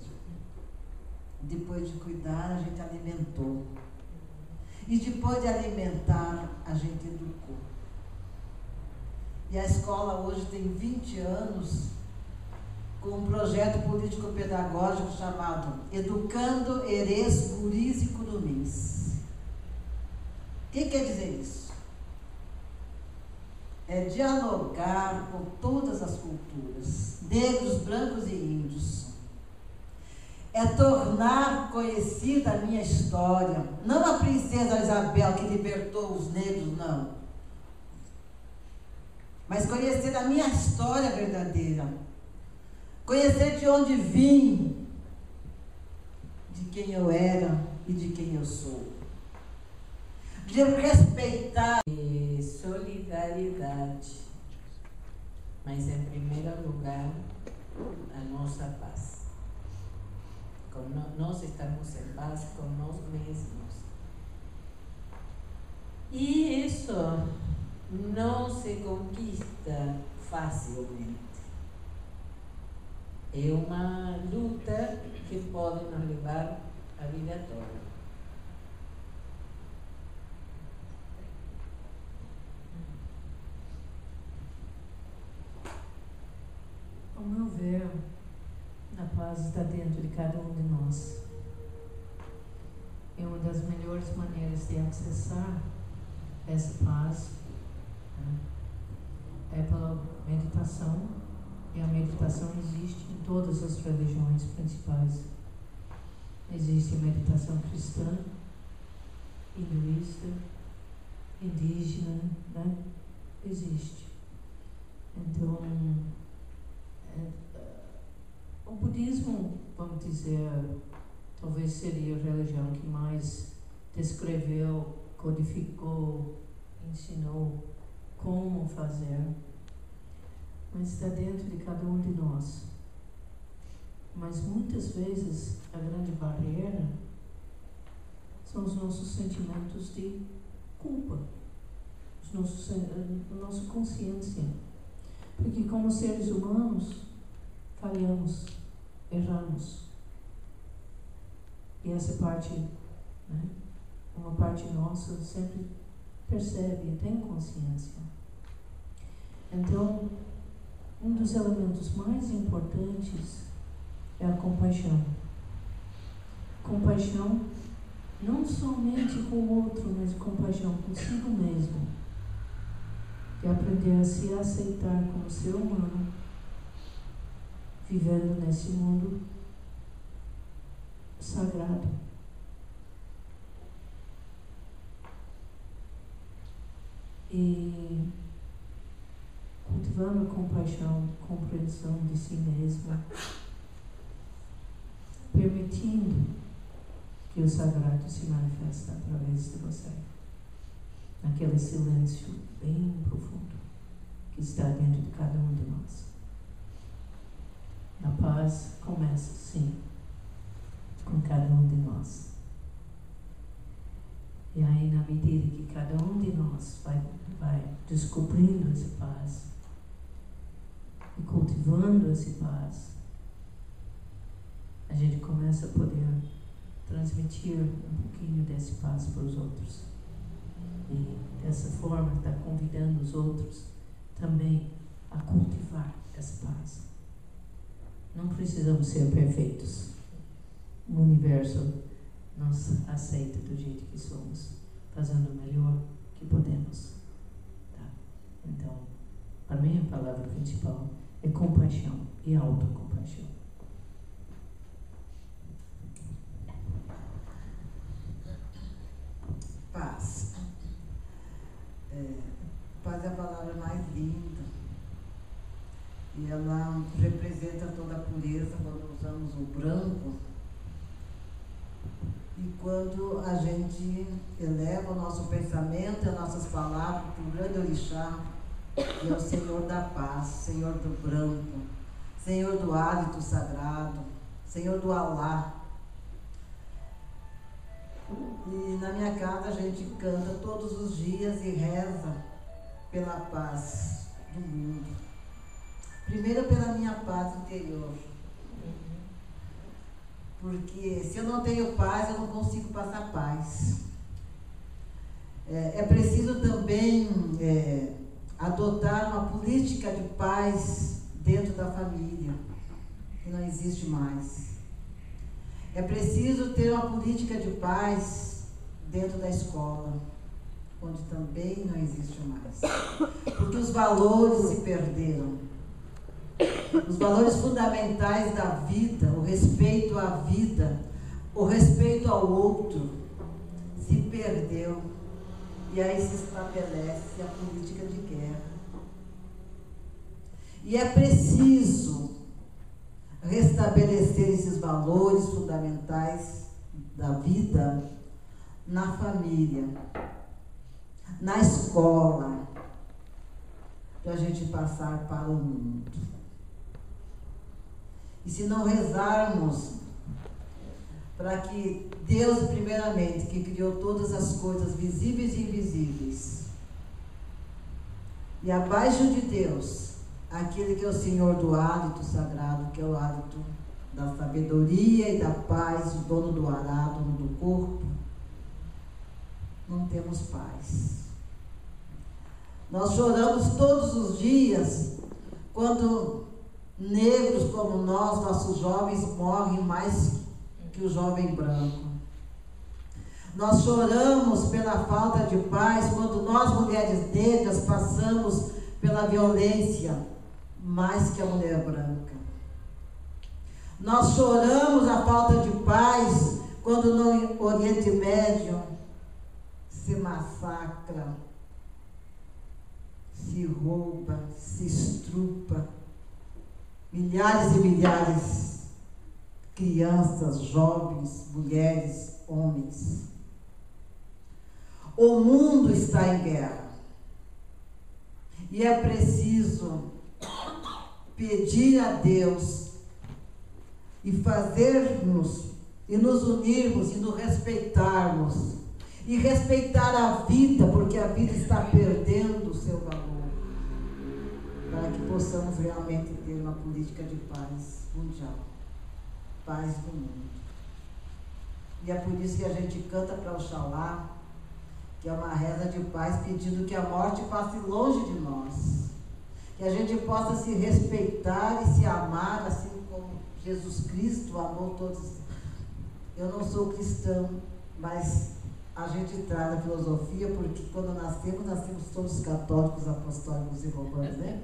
Depois de cuidar, a gente alimentou. E depois de alimentar, a gente educou. E a escola hoje tem vinte anos com um projeto político-pedagógico chamado Educando Herês Buris Curumins. O que quer dizer isso? É dialogar com todas as culturas, negros, brancos e índios. É tornar conhecida a minha história, não a princesa Isabel que libertou os negros, não, mas conhecer a minha história verdadeira, conhecer de onde vim, de quem eu era e de quem eu sou, de respeitar e solidariedade, mas em primeiro lugar a nossa paz. Nós estamos em paz com nós mesmos. E isso não se conquista facilmente. É uma luta que pode nos levar a vida toda. Ao meu ver, a paz está dentro de cada um de nós. E uma das melhores maneiras de acessar essa paz, né, é pela meditação. E a meditação existe em todas as religiões principais. Existe a meditação cristã, hinduísta, indígena, né? Existe. Então, é, o budismo, vamos dizer, talvez seria a religião que mais descreveu, codificou, ensinou como fazer, mas está dentro de cada um de nós. Mas muitas vezes a grande barreira são os nossos sentimentos de culpa, os nossos, a nossa consciência, porque como seres humanos falhamos, erramos, e essa parte, né, uma parte nossa sempre percebe e tem consciência. Então, um dos elementos mais importantes é a compaixão. Compaixão não somente com o outro, mas compaixão consigo mesmo, de aprender a se aceitar como ser humano, vivendo nesse mundo sagrado. E cultivando a compaixão, compreensão de si mesma, permitindo que o sagrado se manifeste através de você, naquele silêncio bem profundo que está dentro de cada um de nós. A paz começa, sim, com cada um de nós. E aí, na medida que cada um de nós vai, vai descobrindo essa paz e cultivando essa paz, a gente começa a poder transmitir um pouquinho dessa paz para os outros. E dessa forma, está convidando os outros também a cultivar essa paz. Não precisamos ser perfeitos. No universo nos aceita do jeito que somos, fazendo o melhor que podemos. Tá? Então, para mim a palavra principal é compaixão e autocompaixão. Paz. É, paz é a palavra mais linda. E ela representa toda a pureza quando usamos o branco. E quando a gente eleva o nosso pensamento, as nossas palavras para o grande orixá, que é o Senhor da Paz, Senhor do Branco, Senhor do Hálito Sagrado, Senhor do Alá. E na minha casa a gente canta todos os dias e reza pela paz do mundo. Primeiro pela minha paz interior, porque se eu não tenho paz, eu não consigo passar paz. É, é preciso também é, adotar uma política de paz dentro da família. que não existe mais. É preciso ter uma política de paz dentro da escola, onde também não existe mais, porque os valores se perderam. Os valores fundamentais da vida, o respeito à vida, o respeito ao outro, se perdeu. E aí se estabelece a política de guerra. E é preciso restabelecer esses valores fundamentais da vida na família, na escola, para a gente passar para o mundo. E se não rezarmos para que Deus, primeiramente, que criou todas as coisas visíveis e invisíveis, e abaixo de Deus, aquele que é o Senhor do hálito sagrado, que é o hálito da sabedoria e da paz, o dono do arado, dono do corpo, não temos paz. Nós choramos todos os dias quando negros como nós, nossos jovens, morrem mais que o jovem branco. Nós choramos pela falta de paz quando nós, mulheres negras, passamos pela violência mais que a mulher branca. Nós choramos a falta de paz quando no Oriente Médio se massacra, se rouba, se estrupa milhares e milhares crianças, jovens, mulheres, homens. O mundo está em guerra. E é preciso pedir a Deus e fazermos, e nos unirmos, e nos respeitarmos. E respeitar a vida, porque a vida está perdendo o seu valor. Para que possamos realmente ter uma política de paz mundial. Paz do mundo. E é por isso que a gente canta para Oxalá, que é uma reza de paz, pedindo que a morte passe longe de nós, que a gente possa se respeitar e se amar, assim como Jesus Cristo amou todos. Eu não sou cristão, mas a gente traz a filosofia, porque quando nascemos, nascemos todos católicos, apostólicos e romanos, né?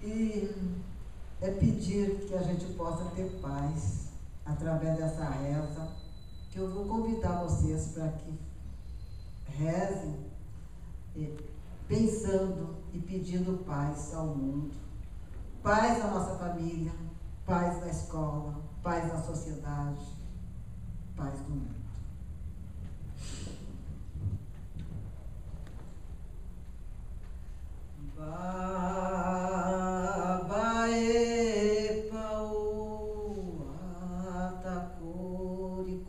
E é pedir que a gente possa ter paz através dessa reza, que eu vou convidar vocês para que rezem, pensando e pedindo paz ao mundo, paz à nossa família, paz na escola, paz na sociedade, paz no mundo. Baba e pau atacorico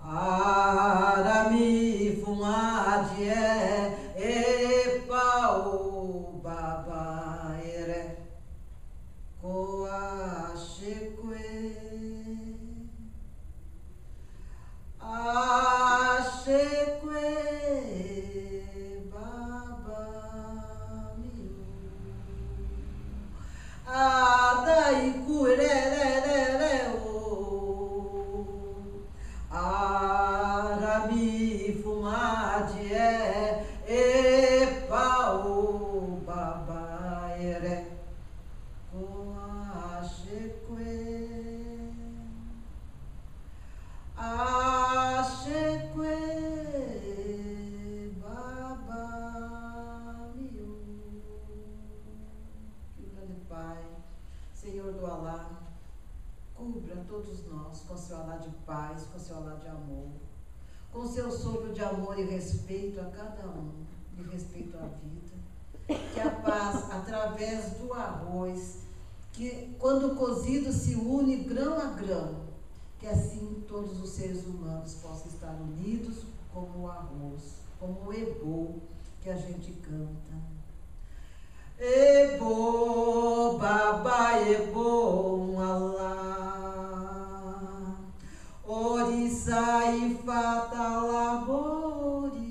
arami fumadi e pau baba ere coacheque acheque Adaiku re re re re o Arami fumadi e e pau baba ere o acheque acheque baba miu. Que grande Pai, Senhor do Alá, cubra todos nós com seu Alá de paz, com seu Alá de amor, com seu sopro de amor e respeito a cada um, e respeito à vida. Que a paz, através do arroz, que quando cozido se une grão a grão, que assim todos os seres humanos possam estar unidos como o arroz, como o ebô que a gente canta. Ebo, baba, ebo, alá, orisa e fata laborio.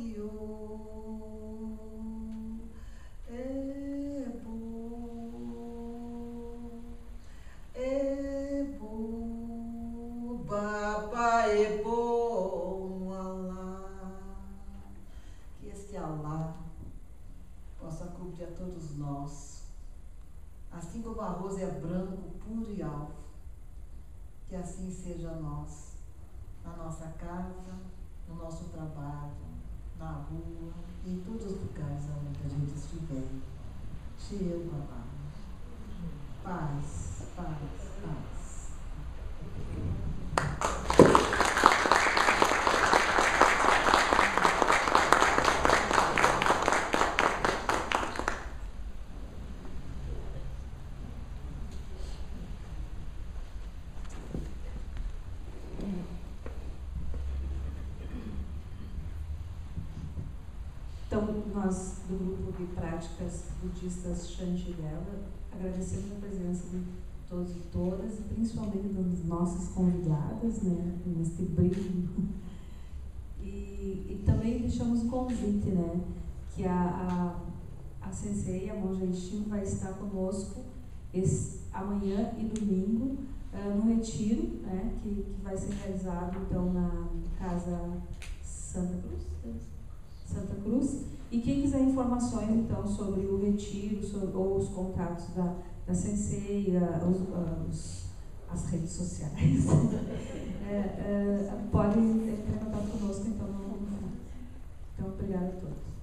arroz é branco, puro e alvo. Que assim seja nós, na nossa casa, no nosso trabalho, na rua, em todos os lugares onde a gente estiver. Cheio, babá. Paz, paz, paz. Então, nós, do grupo de práticas budistas Shantideva, agradecemos a presença de todos e todas, e principalmente das nossas convidadas, né, neste brilho. E, e também deixamos o convite, né, que a, a, a Sensei, a Monja Isshin, vai estar conosco esse, amanhã e domingo, uh, no retiro, né, que, que vai ser realizado, então, na Casa Santa Cruz. Santa Cruz. E quem quiser informações, então, sobre o retiro, sobre, ou os contatos da, da Sensei, a, os, a, os, as redes sociais, é, é, pode entrar em contato conosco, então, no Então, obrigada a todos. Muito obrigada.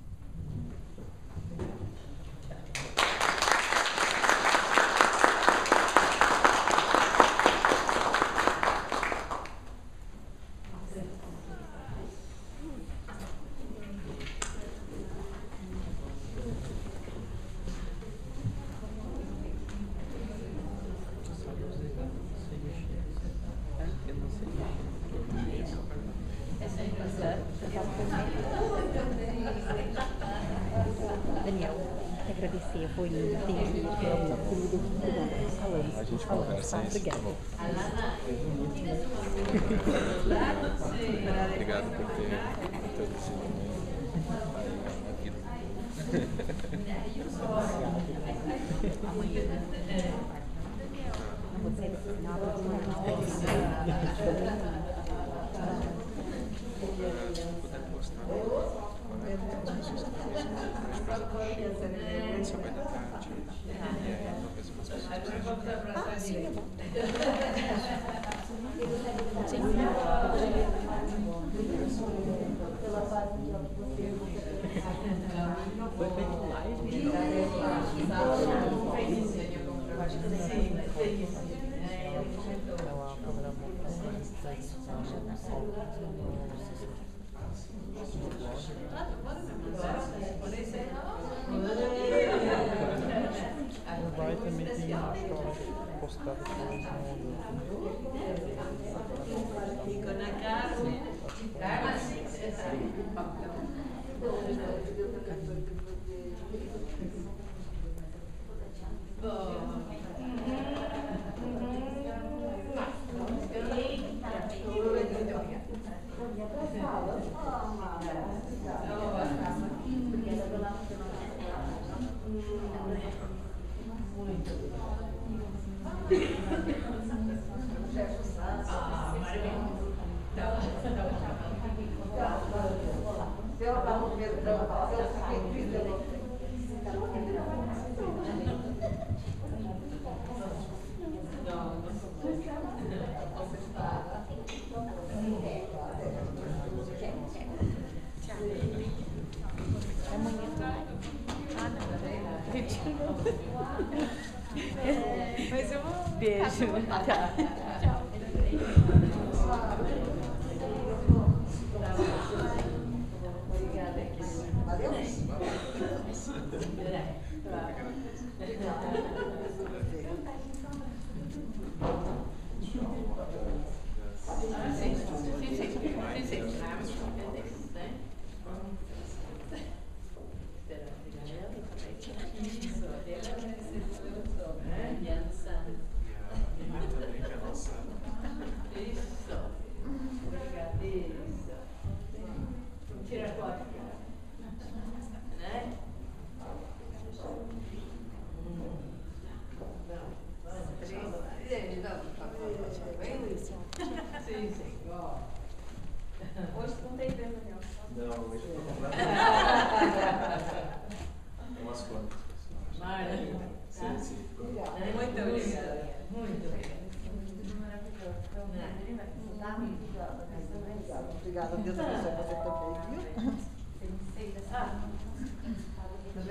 Obrigada a Deus, a você também,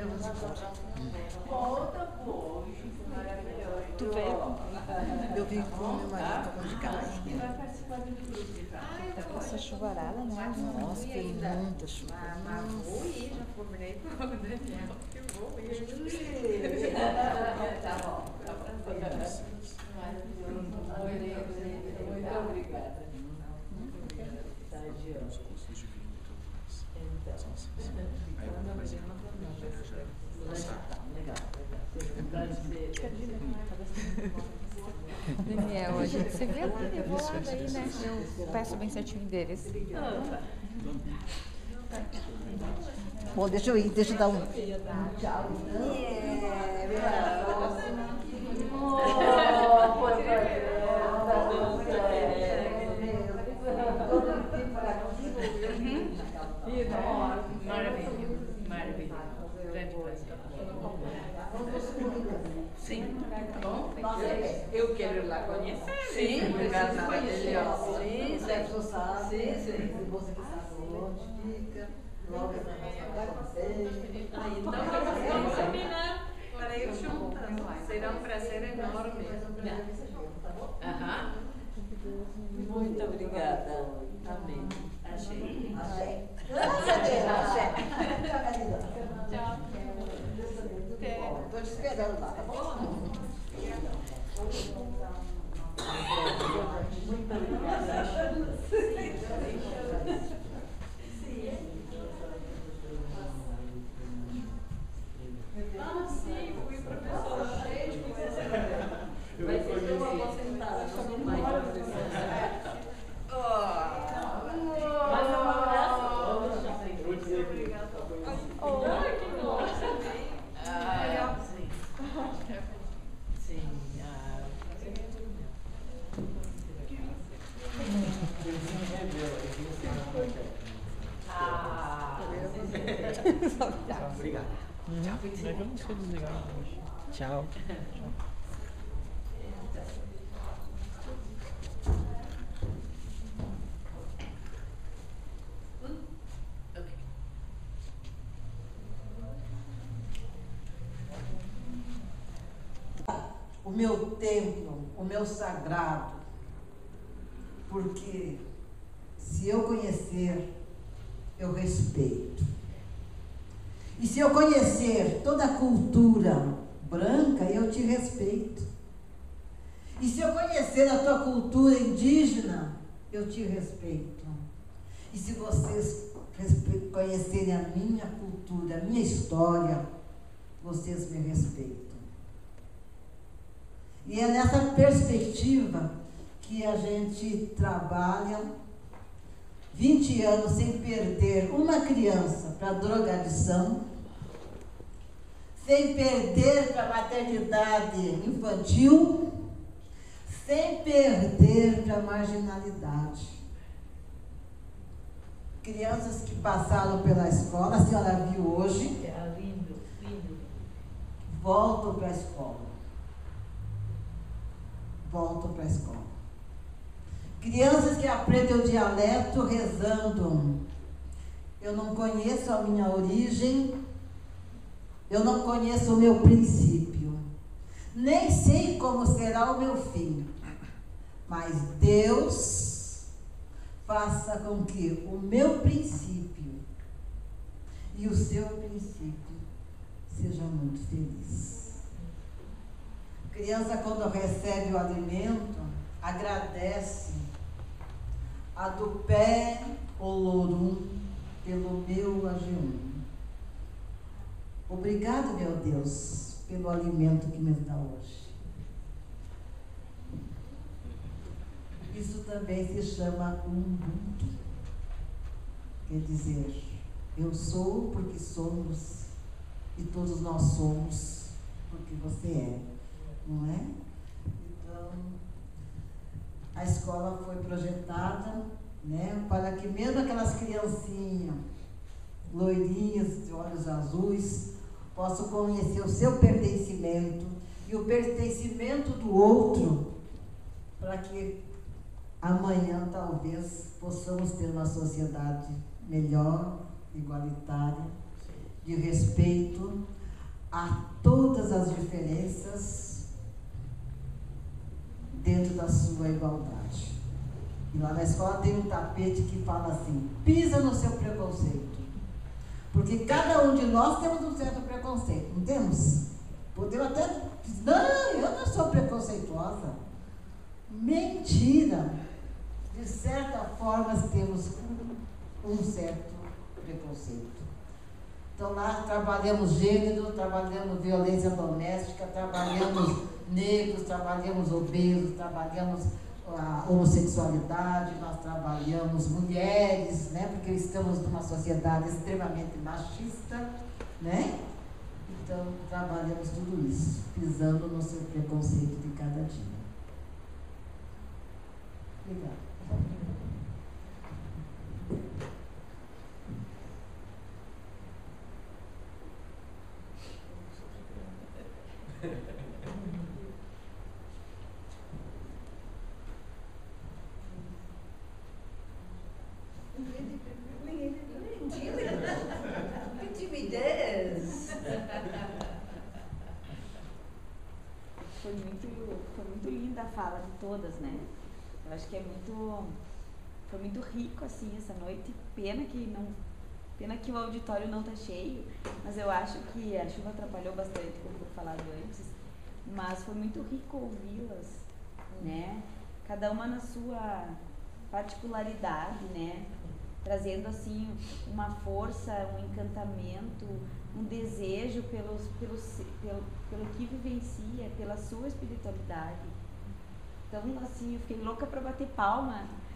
viu? Volta, pô. Tu veio? Eu vim com o meu marido, com de casa. E vai participar do clube. Tá com essa chuvarada, né? Nossa, tem muita chuva. Ah, vou ir, já combinei com o Daniel. Que bom, ir. Tá bom, tá bom. Muito obrigada. Os cursos de vinho então. Daniel, a gente se vê lá devolvendo aí, né? Eu peço bem certinho o endereço. Bom, deixa eu ir, deixa eu dar um tchau. Maravilha, maravilha. Sim, tá bom? Eu quero ir lá conhecer. Sim, sim, sim, sim. Você que sabe onde fica, logo essa passagem. Então vamos combinar para ir juntas. Será um prazer enorme. Aham. Muito obrigada. Amém. Achei. Achei. Tchau. Estou te esperando lá, tá bom? Muito obrigada. Ah, sim, fui professor cheio de coisa. Vai ser uma boa sentada, deixa eu mais professor. Tchau, obrigado. Uhum. Tchau, eu não sei desligar. Tchau. Tchau. O meu templo, o meu sagrado, porque se eu conhecer, eu respeito. E se eu conhecer toda a cultura branca, eu te respeito. E se eu conhecer a tua cultura indígena, eu te respeito. E se vocês conhecerem a minha cultura, a minha história, vocês me respeitam. E é nessa perspectiva que a gente trabalha vinte anos sem perder uma criança para drogadição, sem perder para maternidade infantil, sem perder para marginalidade. Crianças que passaram pela escola, a senhora viu hoje, é lindo, lindo. Voltam para a escola. Voltam para a escola. Crianças que aprendem o dialeto rezando. Eu não conheço a minha origem, eu não conheço o meu princípio, nem sei como será o meu fim, mas Deus faça com que o meu princípio e o seu princípio sejam muito felizes. Criança, quando recebe o alimento, agradece a do pé olorum pelo meu agium. Obrigado, meu Deus, pelo alimento que me dá hoje. Isso também se chama Ubuntu. Quer dizer, eu sou porque somos e todos nós somos porque você é, não é? Então, a escola foi projetada, né, para que mesmo aquelas criancinhas loirinhas, de olhos azuis, possam conhecer o seu pertencimento e o pertencimento do outro, para que amanhã talvez possamos ter uma sociedade melhor, igualitária, de respeito a todas as diferenças dentro da sua igualdade. E lá na escola tem um tapete que fala assim: pisa no seu preconceito. Porque cada um de nós temos um certo preconceito, não temos? Podemos até dizer: não, eu não sou preconceituosa. Mentira! De certa forma, temos um, um certo preconceito. Então, lá trabalhamos gênero, trabalhamos violência doméstica, trabalhamos negros, trabalhamos obesos, trabalhamos a homossexualidade, nós trabalhamos mulheres, né? Porque estamos numa sociedade extremamente machista, né? Então, trabalhamos tudo isso, pisando no seu preconceito de cada dia. Obrigada. Que timidez! Foi muito, foi muito linda a fala de todas, né? Eu acho que é muito, foi muito rico assim essa noite. Pena que não, pena que o auditório não tá cheio, mas eu acho que a chuva atrapalhou bastante, como foi falado antes. Mas foi muito rico ouvi-las, né? Cada uma na sua particularidade, né? Trazendo assim uma força, um encantamento, um desejo pelos, pelos, pelo, pelo que vivencia, pela sua espiritualidade. Então, assim, eu fiquei louca para bater palma